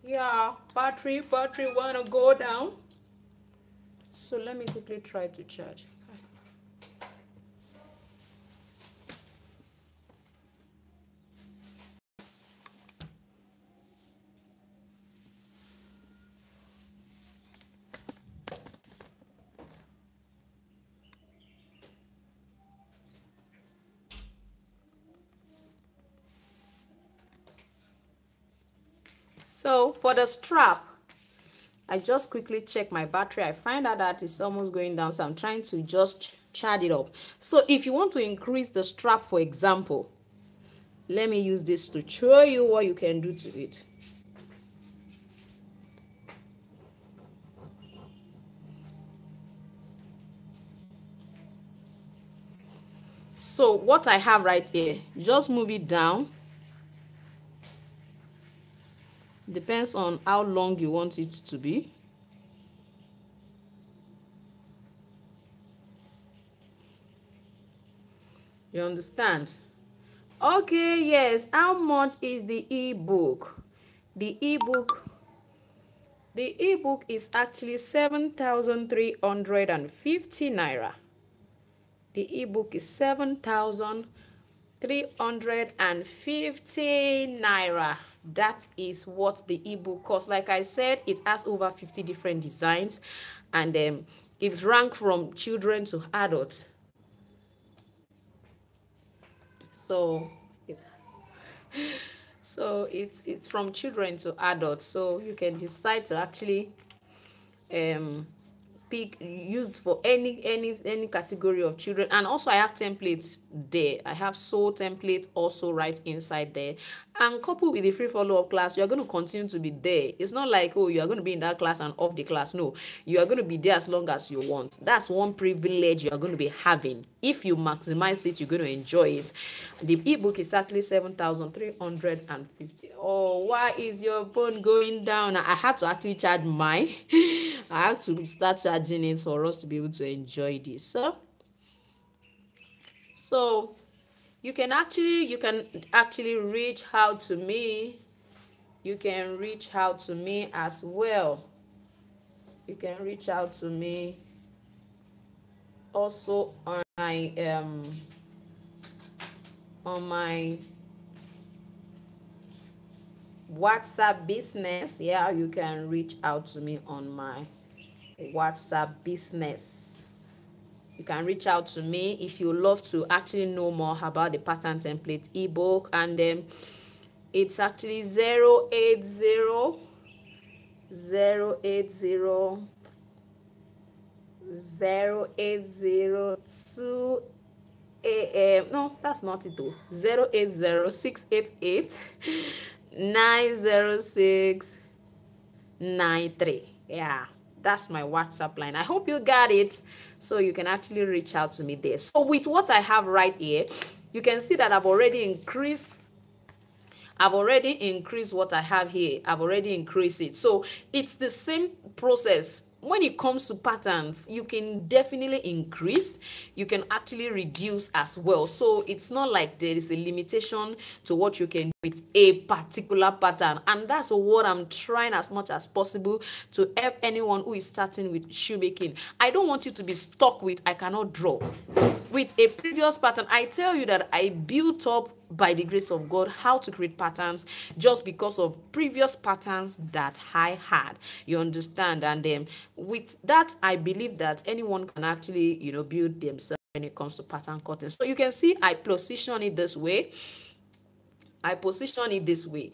Yeah, battery wanna go down, so let me quickly try to charge. So for the strap, I just quickly check my battery. I find out that it's almost going down, so I'm trying to just charge it up. So if you want to increase the strap, for example, let me use this to show you what you can do to it. So what I have right here, just move it down. Depends on how long you want it to be. You understand? Okay, yes. How much is the ebook? The ebook is actually 7,350 naira. The ebook is 7,350 naira. That is what the ebook costs. Like I said, it has over 50 different designs, and it's ranked from children to adults. So it's from children to adults. So you can decide to actually use for any category of children. And also I have templates there. I have soul template also right inside there, and coupled with the free follow-up class, you're going to continue to be there. It's not like, oh, you're going to be in that class and off the class. No, you are going to be there as long as you want. That's one privilege you're going to be having. If you maximize it, you're going to enjoy it. The ebook is actually 7,350. Oh, why is your phone going down? I had to actually charge mine. I have to start charging it for us to be able to enjoy this. So you can actually reach out to me. You can reach out to me as well. You can reach out to me also on my WhatsApp business. Yeah, you can reach out to me on my WhatsApp business. You can reach out to me if you love to actually know more about the pattern template ebook. And it's actually 080 080 080 2 a.m. No, that's not it though. 080 688 906 93. Yeah, that's my WhatsApp line. I hope you got it. So you can actually reach out to me there. So with what I have right here, you can see that I've already increased what I have here. I've already increased it. So it's the same process. When it comes to patterns, you can definitely increase. You can actually reduce as well. So it's not like there is a limitation to what you can do with a particular pattern. And that's what I'm trying as much as possible to help anyone who is starting with shoemaking. I don't want you to be stuck with, I cannot draw. With a previous pattern, I tell you that I built up by the grace of God how to create patterns just because of previous patterns that I had. You understand? And then with that, I believe that anyone can actually, you know, build themselves when it comes to pattern cutting. So you can see I position it this way. I position it this way.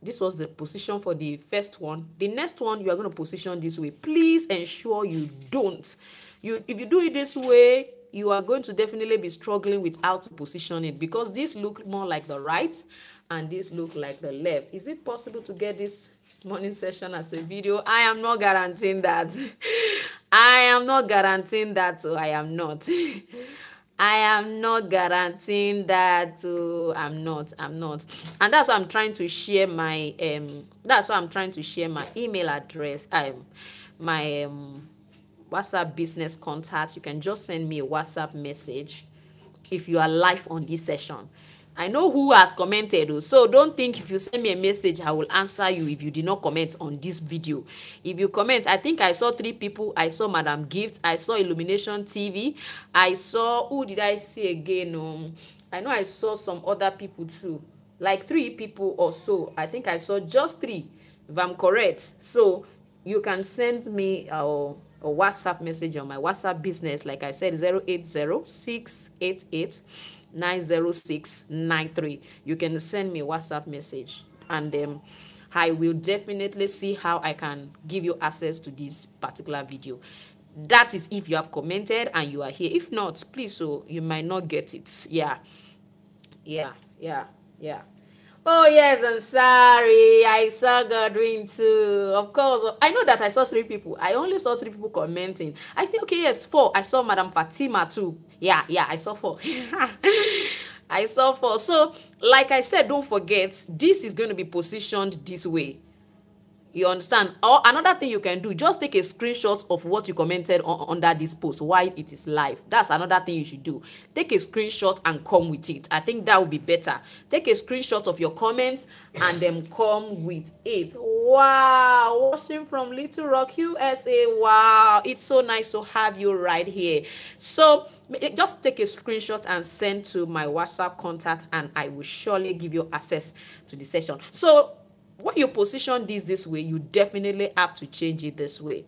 This was the position for the first one. The next one, you are going to position this way. Please ensure you don't. If you do it this way, you are going to definitely be struggling with how to position it, because this look more like the right and this look like the left. Is it possible to get this morning session as a video? I am not guaranteeing that. I am not guaranteeing that. So I am not. I am not guaranteeing that. So I'm not. I'm not. And that's why I'm trying to share my email address. My WhatsApp business contact. You can just send me a WhatsApp message if you are live on this session. I know who has commented, so don't think if you send me a message, I will answer you if you did not comment on this video. If you comment, I think I saw 3 people. I saw Madam Gift. I saw Illumination TV. I saw, who did I see again? I know I saw some other people too, like 3 people or so. I think I saw just 3, if I'm correct. So you can send me a WhatsApp message on my WhatsApp business. Like I said, 080 688 906 93. You can send me a WhatsApp message, and I will definitely see how I can give you access to this particular video. That is if you have commented and you are here. If not, please, so you might not get it. Yeah. Oh, yes, I'm sorry. I saw Godwin too. Of course. I know that I saw 3 people. I only saw 3 people commenting. I think, okay, yes, 4. I saw Madam Fatima too. Yeah, I saw four. I saw four. So, like I said, don't forget, this is going to be positioned this way. You understand? Or another thing you can do, just take a screenshot of what you commented on under this post while it is live. That's another thing you should do. Take a screenshot and come with it. I think that would be better. Take a screenshot of your comments and then come with it. Wow, watching from Little Rock, USA. Wow, it's so nice to have you right here. So just take a screenshot and send to my WhatsApp contact, and I will surely give you access to the session. So when you position this way, you definitely have to change it this way.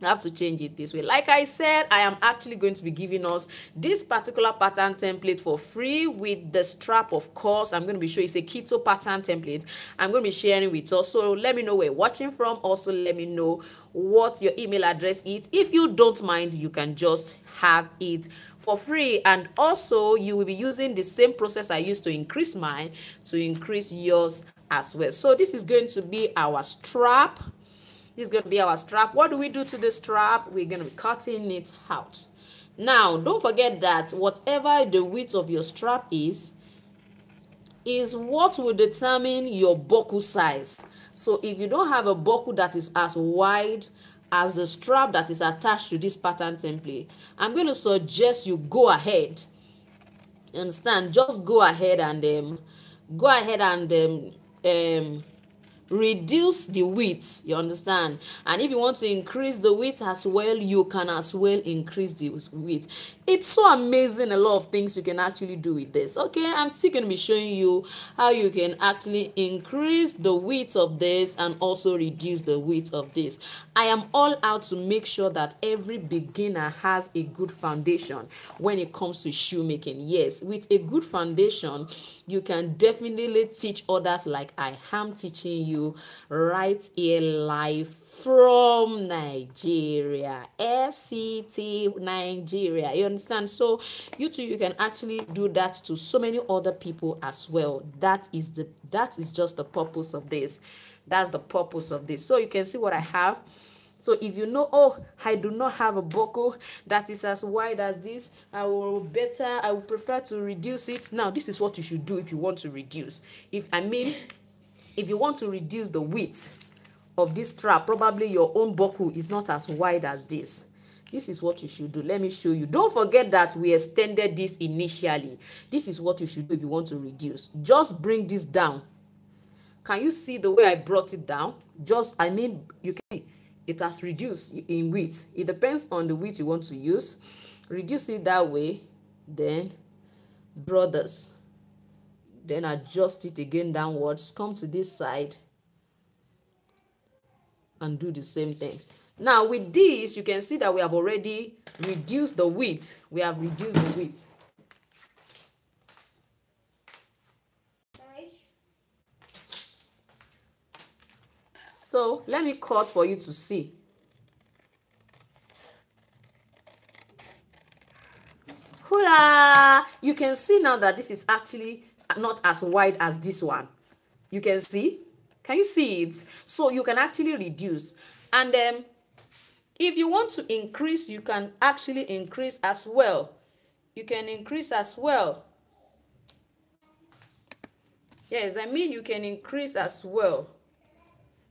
You have to change it this way. Like I said, I am actually going to be giving us this particular pattern template for free with the strap, of course. I'm going to be sure it's a Kitto pattern template. I'm going to be sharing with us. So let me know where you're watching from. Also, let me know what your email address is. If you don't mind, you can just have it for free. And also, you will be using the same process I used to increase mine to increase yours as well. So this is going to be our strap. This is going to be our strap. What do we do to the strap? We're going to be cutting it out. Now, don't forget that whatever the width of your strap is what will determine your buckle size. So if you don't have a buckle that is as wide as the strap that is attached to this pattern template, I'm going to suggest you go ahead. You understand? Just go ahead and reduce the width, you understand? And if you want to increase the width as well, you can as well increase the width. It's so amazing, a lot of things you can actually do with this. Okay, I'm still going to be showing you how you can actually increase the width of this and also reduce the width of this. I am all out to make sure that every beginner has a good foundation when it comes to shoemaking. Yes, with a good foundation, you can definitely teach others like I am teaching you right here live from Nigeria, FCT Nigeria. You understand? So you too, you can actually do that to so many other people as well. That is just the purpose of this. That's the purpose of this. So you can see what I have. So if you know, oh, I do not have a buckle that is as wide as this, I would prefer to reduce it. Now, this is what you should do if you want to reduce. If you want to reduce the width of this strap, probably your own buckle is not as wide as this. This is what you should do. Let me show you. Don't forget that we extended this initially. This is what you should do if you want to reduce. Just bring this down. Can you see the way I brought it down? You can. It has reduced in width. It depends on the width you want to use. Reduce it that way, then draw this, then adjust it again downwards. Come to this side and do the same thing. Now with this, you can see that we have already reduced the width. We have reduced the width. So let me cut for you to see. Hurrah! You can see now that this is actually not as wide as this one. You can see? Can you see it? So you can actually reduce. And if you want to increase, you can actually increase as well. You can increase as well. Yes, I mean you can increase as well.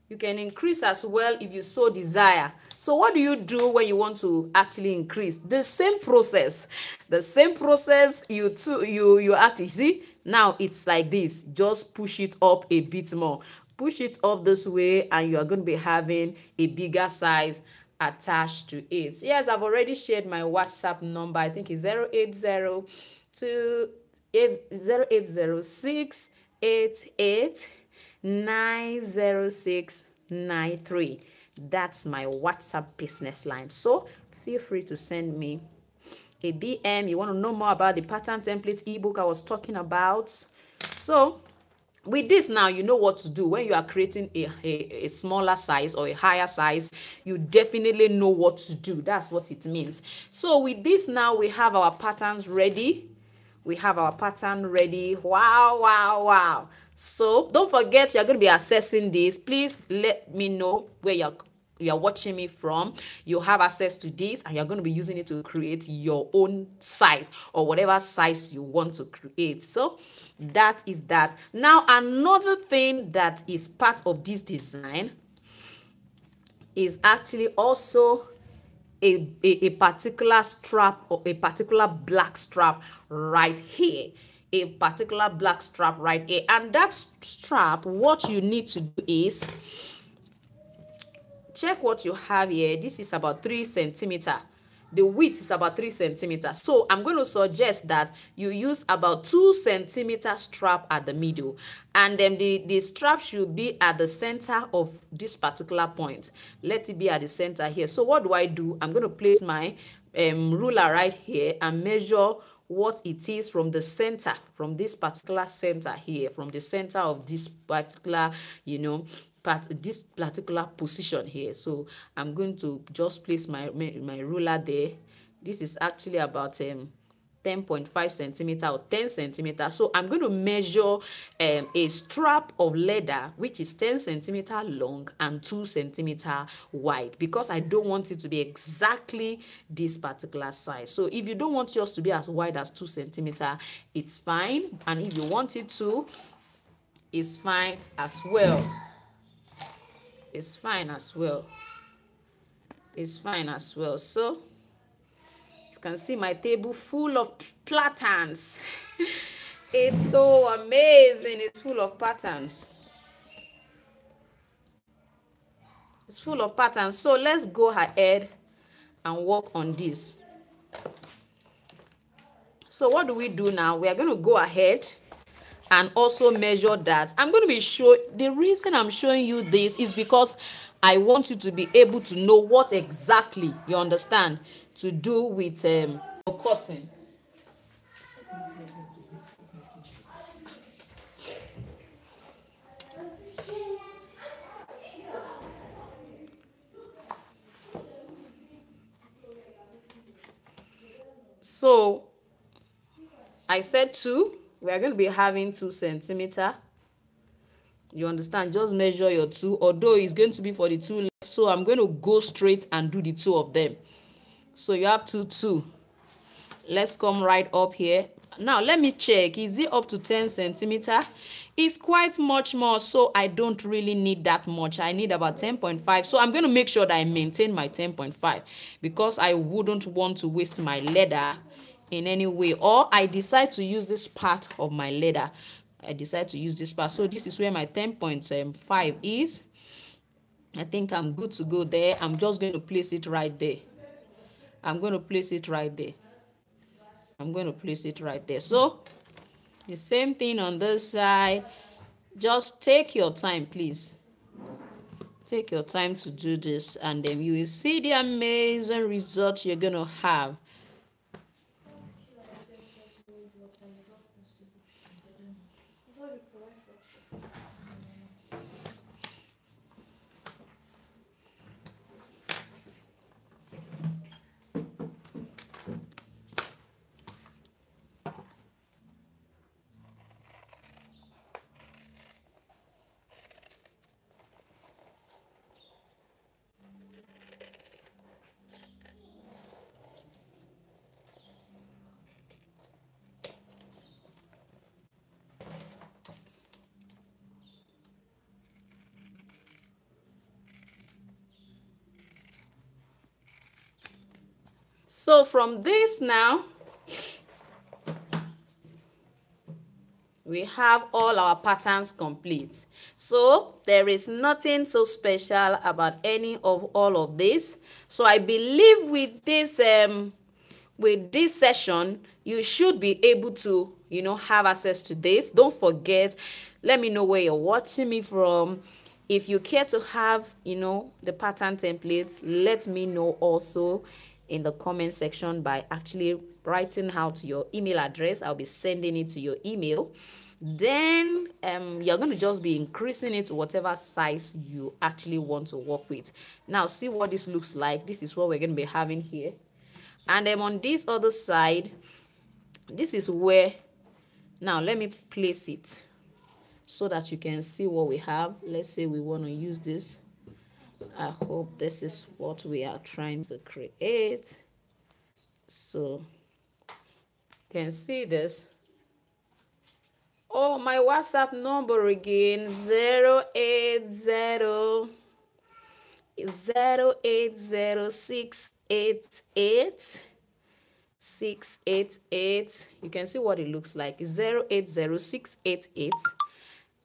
You can increase as well if you so desire. So what do you do when you want to actually increase? The same process. The same process you actually see. Now it's like this. Just push it up a bit more. Push it up this way and you are going to be having a bigger size attached to it. Yes, I've already shared my WhatsApp number. I think it's 0802688 90693. That's my WhatsApp business line. So feel free to send me a DM. You want to know more about the pattern template ebook I was talking about? So with this now, you know what to do when you are creating a smaller size or a higher size. You definitely know what to do. That's what it means. So with this now, we have our patterns ready. We have our pattern ready. Wow, wow, wow. So don't forget, you're going to be accessing this. Please let me know where you're you are watching me from, you'll have access to this, and you're going to be using it to create your own size or whatever size you want to create. So that is that. Now another thing that is part of this design is actually also a particular strap, or a particular black strap right here, and that strap, what you need to do is check what you have here. This is about 3 centimeter. The width is about 3 centimeter. So I'm going to suggest that you use about 2 centimeter strap at the middle, and then the strap should be at the center of this particular point. Let it be at the center here. So what do? I'm going to place my ruler right here and measure what it is from the center, from this particular center here, from the center of this particular, you know, this particular position here. So I'm going to just place my ruler there. This is actually about 10.5 centimeter or 10 centimeter. So I'm going to measure a strap of leather which is 10 centimeter long and 2 centimeter wide, because I don't want it to be exactly this particular size. So if you don't want yours to be as wide as 2 centimeter, it's fine. And if you want it to, it's fine as well. So you can see my table full of patterns. It's so amazing. It's full of patterns. So let's go ahead and work on this. So what do we do now? We are going to go ahead and also measure that. I'm going to be showing, the reason I'm showing you this is because I want you to be able to know what exactly, you understand, to do with your cotton. So I said 2. We are going to be having 2 centimeter. You understand? Just measure your 2, although it's going to be for the 2 legs, so I'm going to go straight and do the 2 of them. So you have 2. Let's come right up here. Now let me check, is it up to 10 centimeter? It's quite much more, so I don't really need that much. I need about 10.5. so I'm going to make sure that I maintain my 10.5, because I wouldn't want to waste my leather in any way, or I decide to use this part of my leather. So this is where my 10.5 is. I think I'm good to go there. I'm just going to place it right there. So the same thing on this side. Just take your time, please. Take your time to do this, and then you will see the amazing results you're going to have. So from this now, we have all our patterns complete. So there is nothing so special about any of all of this. So I believe with this session, you should be able to, you know, have access to this. Don't forget, let me know where you're watching me from. If you care to have, you know, the pattern templates, let me know also in the comment section by actually writing out your email address. I'll be sending it to your email. Then you're going to just be increasing it to whatever size you actually want to work with. Now see what this looks like. This is what we're going to be having here. And then on this other side, this is where, now let me place it so that you can see what we have. Let's say we want to use this I hope this is what we are trying to create. So you can see this. Oh, my WhatsApp number again, 080 688 688. You can see what it looks like. 080 688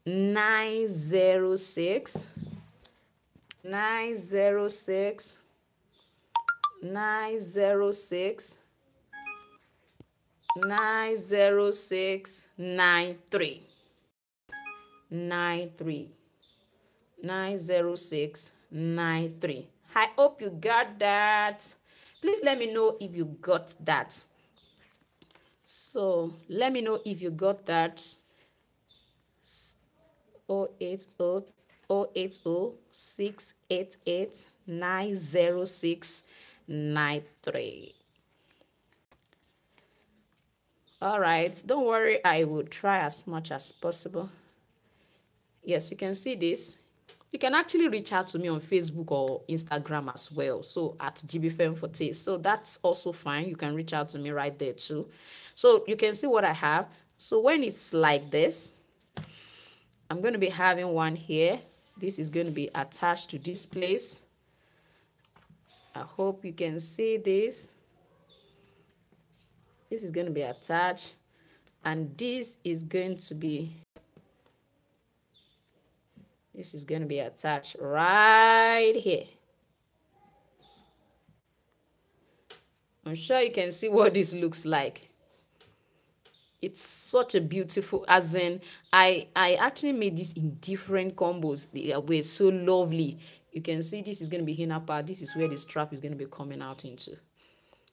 906 906 906 906 93 93 906 93. I hope you got that. Please let me know if you got that. So let me know if you got that. 080 688 906 93. All right, don't worry, I will try as much as possible. Yes, you can see this. You can actually reach out to me on Facebook or Instagram as well. So at Jibbyfem Forte. So that's also fine. You can reach out to me right there too. So you can see what I have. So when it's like this, I'm going to be having one here. This is going to be attached to this place. I hope you can see this. This is going to be attached. And this is going to be... This is going to be attached right here. I'm sure you can see what this looks like. It's such a beautiful, as in, I actually made this in different combos. They were so lovely. You can see this is going to be inner part. This is where the strap is going to be coming out into.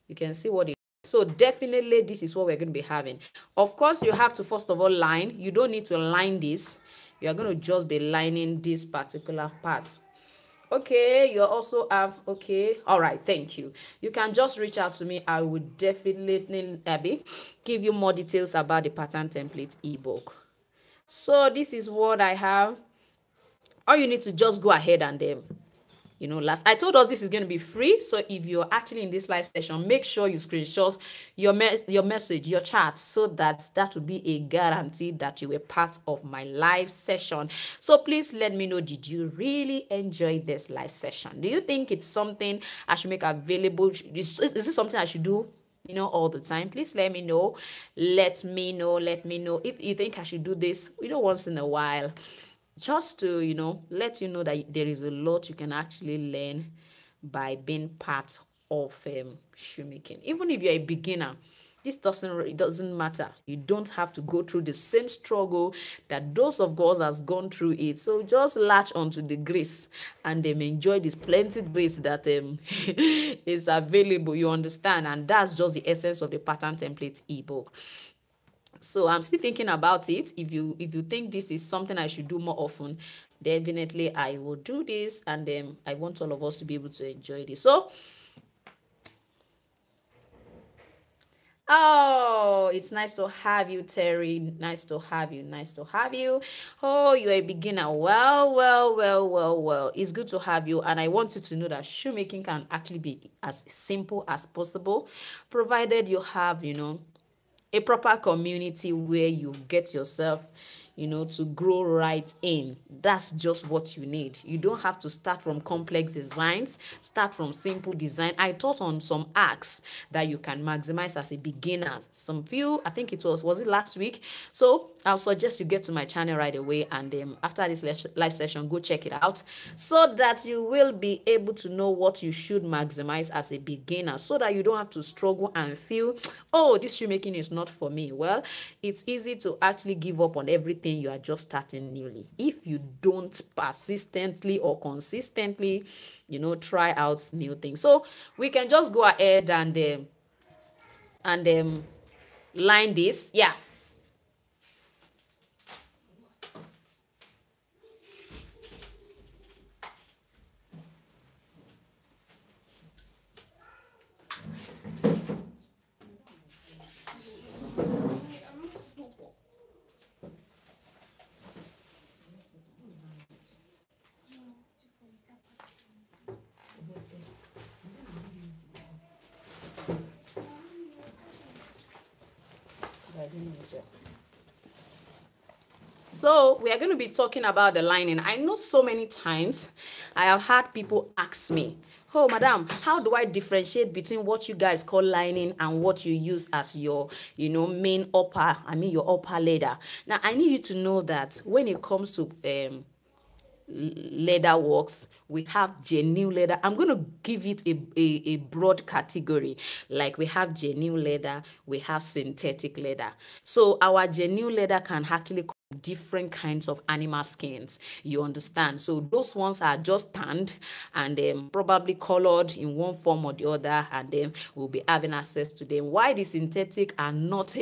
You can see what it is. So definitely this is what we're going to be having. Of course, you have to first of all line. You don't need to line this. You are going to just be lining this particular part. Okay, you also have, okay, all right, thank you. You can just reach out to me. I will definitely, Abby, give you more details about the pattern template ebook. So this is what I have. All you need to just go ahead and then, you know, last, I told us this is going to be free. So if you're actually in this live session, make sure you screenshot your message, your chat, so that will be a guarantee that you were part of my live session. So please let me know, did you really enjoy this live session? Do you think it's something I should make available? Is this something I should do, you know, all the time? Please let me know. Let me know if you think I should do this, you know, once in a while. Just to, you know, let you know that there is a lot you can actually learn by being part of shoemaking. Even if you're a beginner, this doesn't matter. You don't have to go through the same struggle that those of us has gone through it. So just latch onto the grace and enjoy this plenty grace that is available. You understand? And that's just the essence of the pattern template ebook. So I'm still thinking about it. If you think this is something I should do more often, definitely I will do this, and then I want all of us to be able to enjoy this. So, oh, it's nice to have you, Terry. Nice to have you. Nice to have you. Oh, you're a beginner. Well. It's good to have you, and I want you to know that shoemaking can actually be as simple as possible, provided you have, you know, a proper community where you get yourself, you know, to grow right in. That's just what you need. You don't have to start from complex designs. Start from simple design. I taught on some hacks that you can maximize as a beginner. Some few, I think it was it last week? So I'll suggest you get to my channel right away, and after this live session, go check it out so that you will be able to know what you should maximize as a beginner, so that you don't have to struggle and feel, oh, this shoemaking is not for me. Well, it's easy to actually give up on everything you are just starting newly if you don't persistently or consistently, you know, try out new things. So we can just go ahead and line this. Yeah. doing it well. So we are going to be talking about the lining. I know so many times I have had people ask me, oh, madam, how do I differentiate between what you guys call lining and what you use as your, main upper, your upper leather? Now, I need you to know that when it comes to leather works, we have genuine leather. I'm going to give it a broad category. Like we have genuine leather, we have synthetic leather. So our genuine leather can actually different kinds of animal skins, you understand? So those ones are just tanned and then probably colored in one form or the other, and then we'll be having access to them. Why the synthetic are not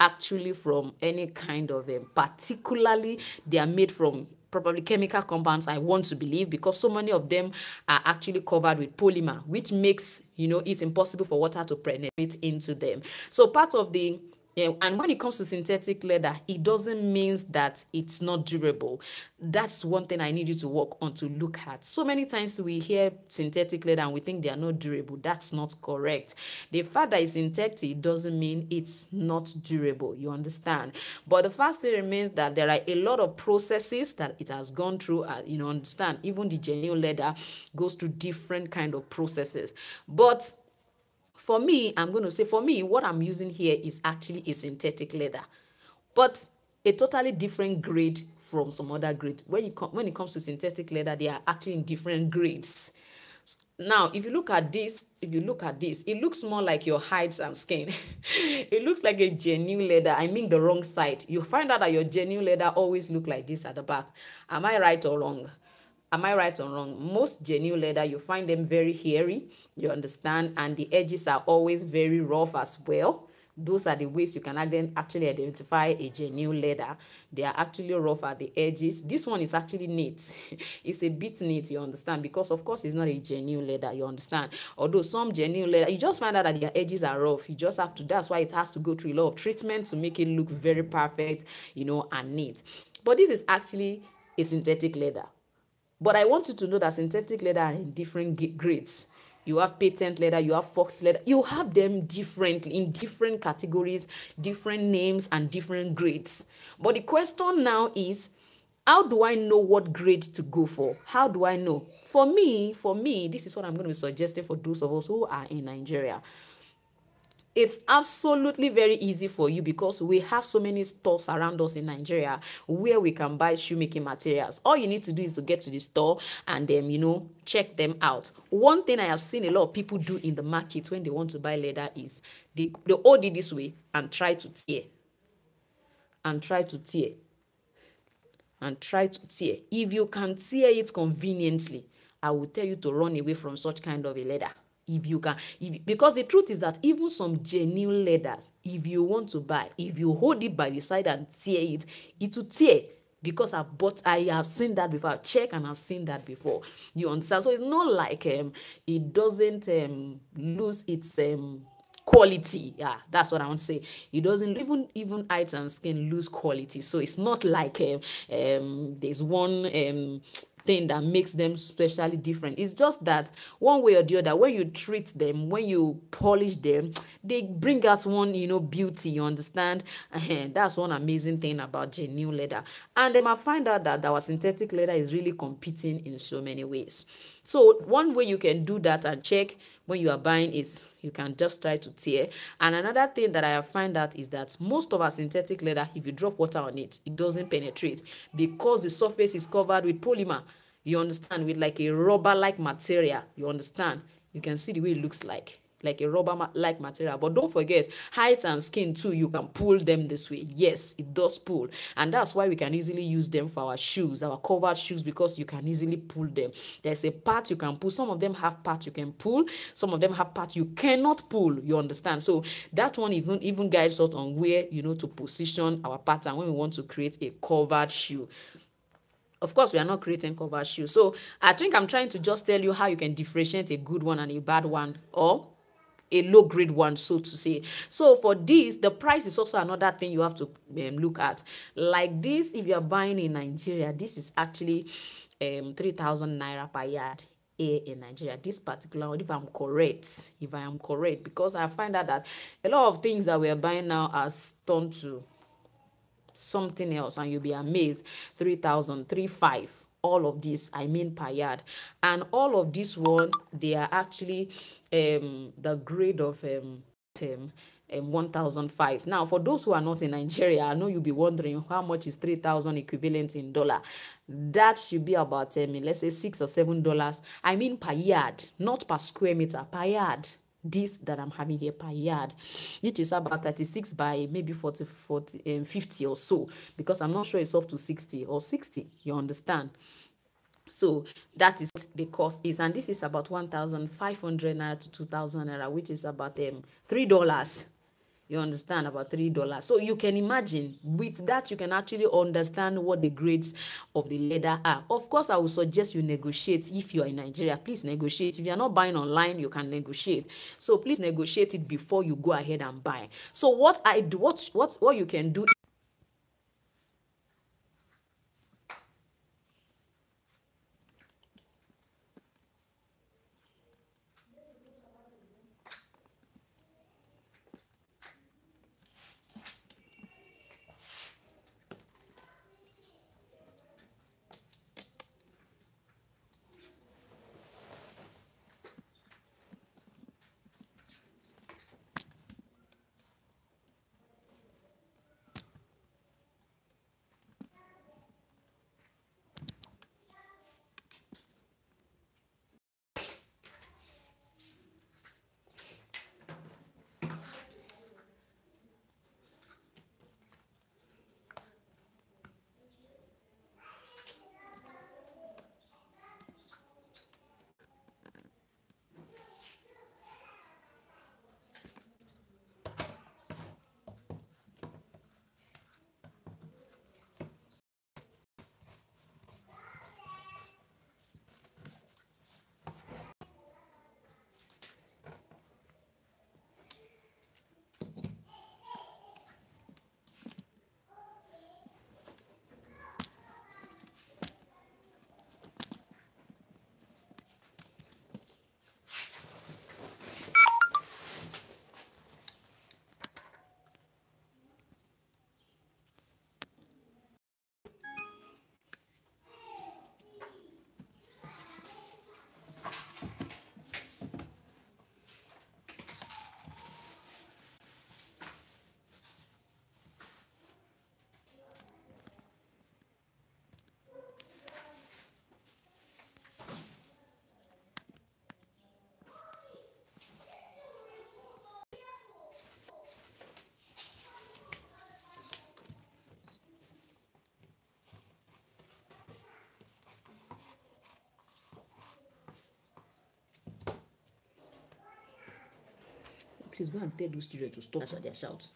actually from any kind of particularly they are made from probably chemical compounds, I want to believe, because so many of them are actually covered with polymer, which makes it's impossible for water to penetrate into them. So part of the and when it comes to synthetic leather, it doesn't mean that it's not durable. That's one thing I need you to work on, to look at. So many times we hear synthetic leather and we think they are not durable. That's not correct. The fact that it's synthetic doesn't mean it's not durable. You understand? But the fact still remains that there are a lot of processes that it has gone through. Understand? Even the genuine leather goes through different kind of processes. But for me, I'm going to say, for me, what I'm using here is actually a synthetic leather, but a totally different grade from some other grade. When it comes to synthetic leather, they are actually in different grades. Now, if you look at this, it looks more like your hides and skin. It looks like a genuine leather. I mean the wrong side. You find out that your genuine leather always look like this at the back. Am I right or wrong? Am I right or wrong? Most genuine leather, you find them very hairy, you understand? And the edges are always very rough as well. Those are the ways you can actually identify a genuine leather. They are actually rough at the edges. This one is actually neat. It's a bit neat, you understand? Because, of course, it's not a genuine leather, you understand? Although some genuine leather, you just find out that their edges are rough. You just have to, that's why it has to go through a lot of treatment to make it look very perfect, and neat. But this is actually a synthetic leather. But I want you to know that synthetic leather are in different grades. You have patent leather, you have fox leather. You have them differently in different categories, different names, and different grades. But the question now is, how do I know what grade to go for? How do I know? For me, this is what I'm going to be suggesting for those of us who are in Nigeria. It's absolutely very easy for you because we have so many stores around us in Nigeria where we can buy shoemaking materials. All you need to do is to get to the store and then, check them out. One thing I have seen a lot of people do in the market when they want to buy leather is they hold it this way and try to tear. If you can tear it conveniently, I will tell you to run away from such kind of a leather. If you can, because the truth is that even some genuine leathers, if you want to buy, if you hold it by the side and tear it, it will tear. Because I have seen that before. I've checked and I've seen that before. You understand? So it's not like it doesn't lose its quality. Yeah, that's what I want to say. It doesn't even hides and skin lose quality. So it's not like there's one thing that makes them specially different. It's just that one way or the other, when you treat them, when you polish them, they bring us one, beauty, you understand? That's one amazing thing about genuine leather. And then I find out that our synthetic leather is really competing in so many ways. So one way you can do that and check when you are buying is you can just try to tear. And another thing that I have found out is that most of our synthetic leather, if you drop water on it, it doesn't penetrate because the surface is covered with polymer. You understand? With like a rubber-like material. You understand? You can see the way it looks like a rubber-like material. But don't forget, hides and skin too, you can pull them this way. Yes, it does pull. And that's why we can easily use them for our shoes, our covered shoes, because you can easily pull them. There's a part you can pull. Some of them have part you can pull. Some of them have part you cannot pull, you understand? So that one even guides us on where, to position our pattern when we want to create a covered shoe. Of course, we are not creating covered shoes. So I think I'm trying to just tell you how you can differentiate a good one and a bad one, or a low-grade one, so to say. So for this, the price is also another thing you have to look at. Like this, if you're buying in Nigeria, this is actually 3,000 naira per yard. A in Nigeria, this particular one, if I am correct, because I find out that a lot of things that we are buying now has turned to something else, and you'll be amazed. 3,000, 3,500, all of this, I mean per yard, and all of this one, they are actually the grade of 1,005. Now, for those who are not in Nigeria, I know you'll be wondering how much is 3,000 equivalent in dollar. That should be about, let's say, $6 or $7. I mean per yard, not per square meter, per yard. This that I'm having here per yard, which is about 36 by maybe 40, 50 or so, because I'm not sure it's up to 60 or 60. You understand? So that is the cost is, and this is about 1,500 naira to 2,000 naira, which is about $3. You understand, about $3. So you can imagine with that, you can actually understand what the grades of the leather are. Of course, I would suggest you negotiate if you are in Nigeria. Please negotiate. If you are not buying online, you can negotiate. So please negotiate it before you go ahead and buy. So what I do, what you can do. Please go and tell those children to stop their shouts.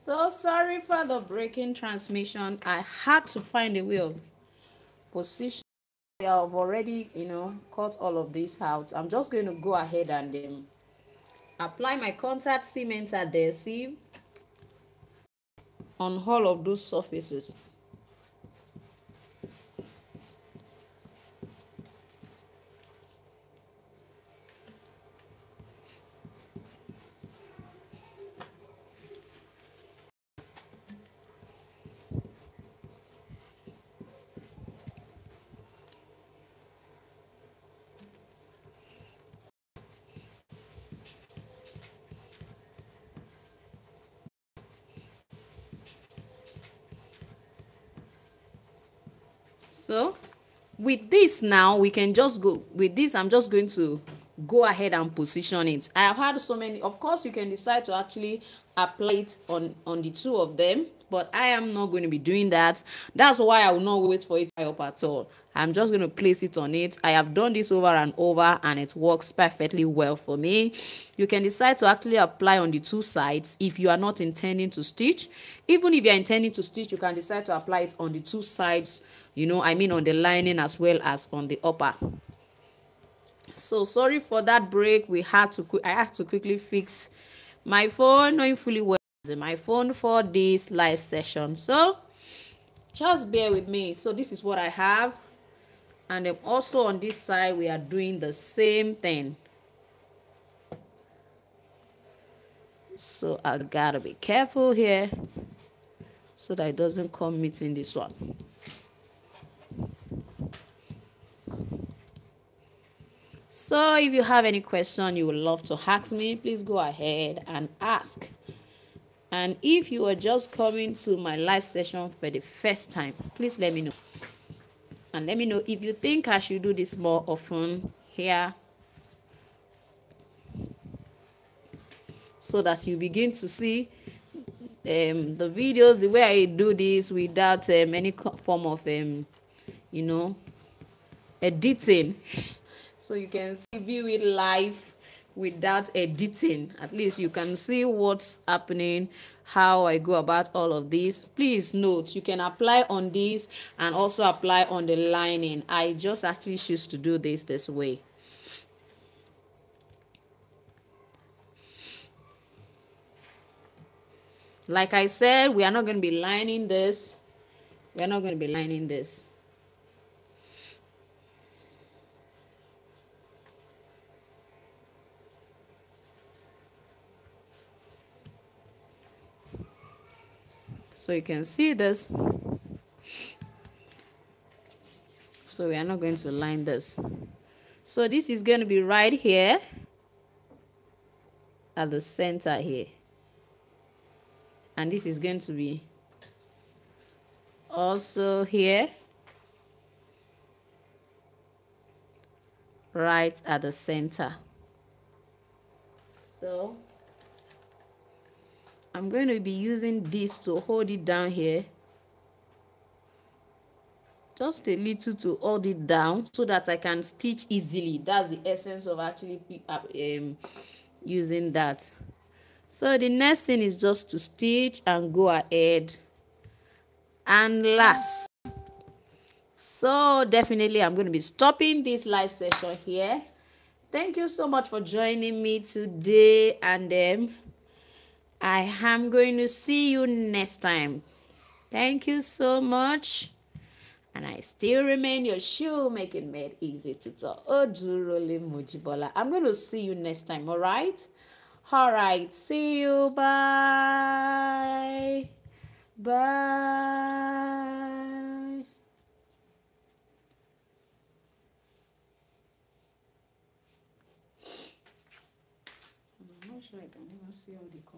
So sorry for the breaking transmission. I had to find a way of position. We have already, cut all of this out. I'm just going to go ahead and apply my contact cement adhesive on all of those surfaces. So with this now, we can just go with this. I'm just going to go ahead and position it. I have had so many. Of course, you can decide to actually apply it on the two of them, but I am not going to be doing that. That's why I will not wait for it to dry up at all. I'm just going to place it on it. I have done this over and over, and it works perfectly well for me. You can decide to actually apply on the two sides if you are not intending to stitch. Even if you are intending to stitch, you can decide to apply it on the two sides, you know, I mean on the lining as well as on the upper. So sorry for that break. I had to quickly fix my phone, knowing fully well my phone for this live session, so just bear with me. So this is what I have, and then also on this side we are doing the same thing. So I gotta be careful here so that it doesn't come meeting this one. So if you have any question you would love to ask me, please go ahead and ask. And if you are just coming to my live session for the first time, please let me know. And let me know if you think I should do this more often here, so that you begin to see the videos, the way I do this without any form of, you know, editing. So you can see, view it live without editing. At least you can see what's happening, how I go about all of this. Please note, you can apply on this and also apply on the lining. I just actually choose to do this way. Like I said, we are not going to be lining this. We are not going to be lining this. So you can see this. So we are not going to line this. So this is going to be right here at the center here. And this is going to be also here, right at the center. So I'm going to be using this to hold it down here, just a little to hold it down so that I can stitch easily. That's the essence of actually using that. So the next thing is just to stitch and go ahead and last. So definitely I'm going to be stopping this live session here. Thank you so much for joining me today, and I am going to see you next time. Thank you so much. And I still remain your shoe making made easy tutor, Odurole Mojibola. I'm going to see you next time, all right? All right, see you. Bye. Bye. I'm not sure I can even see all the comments.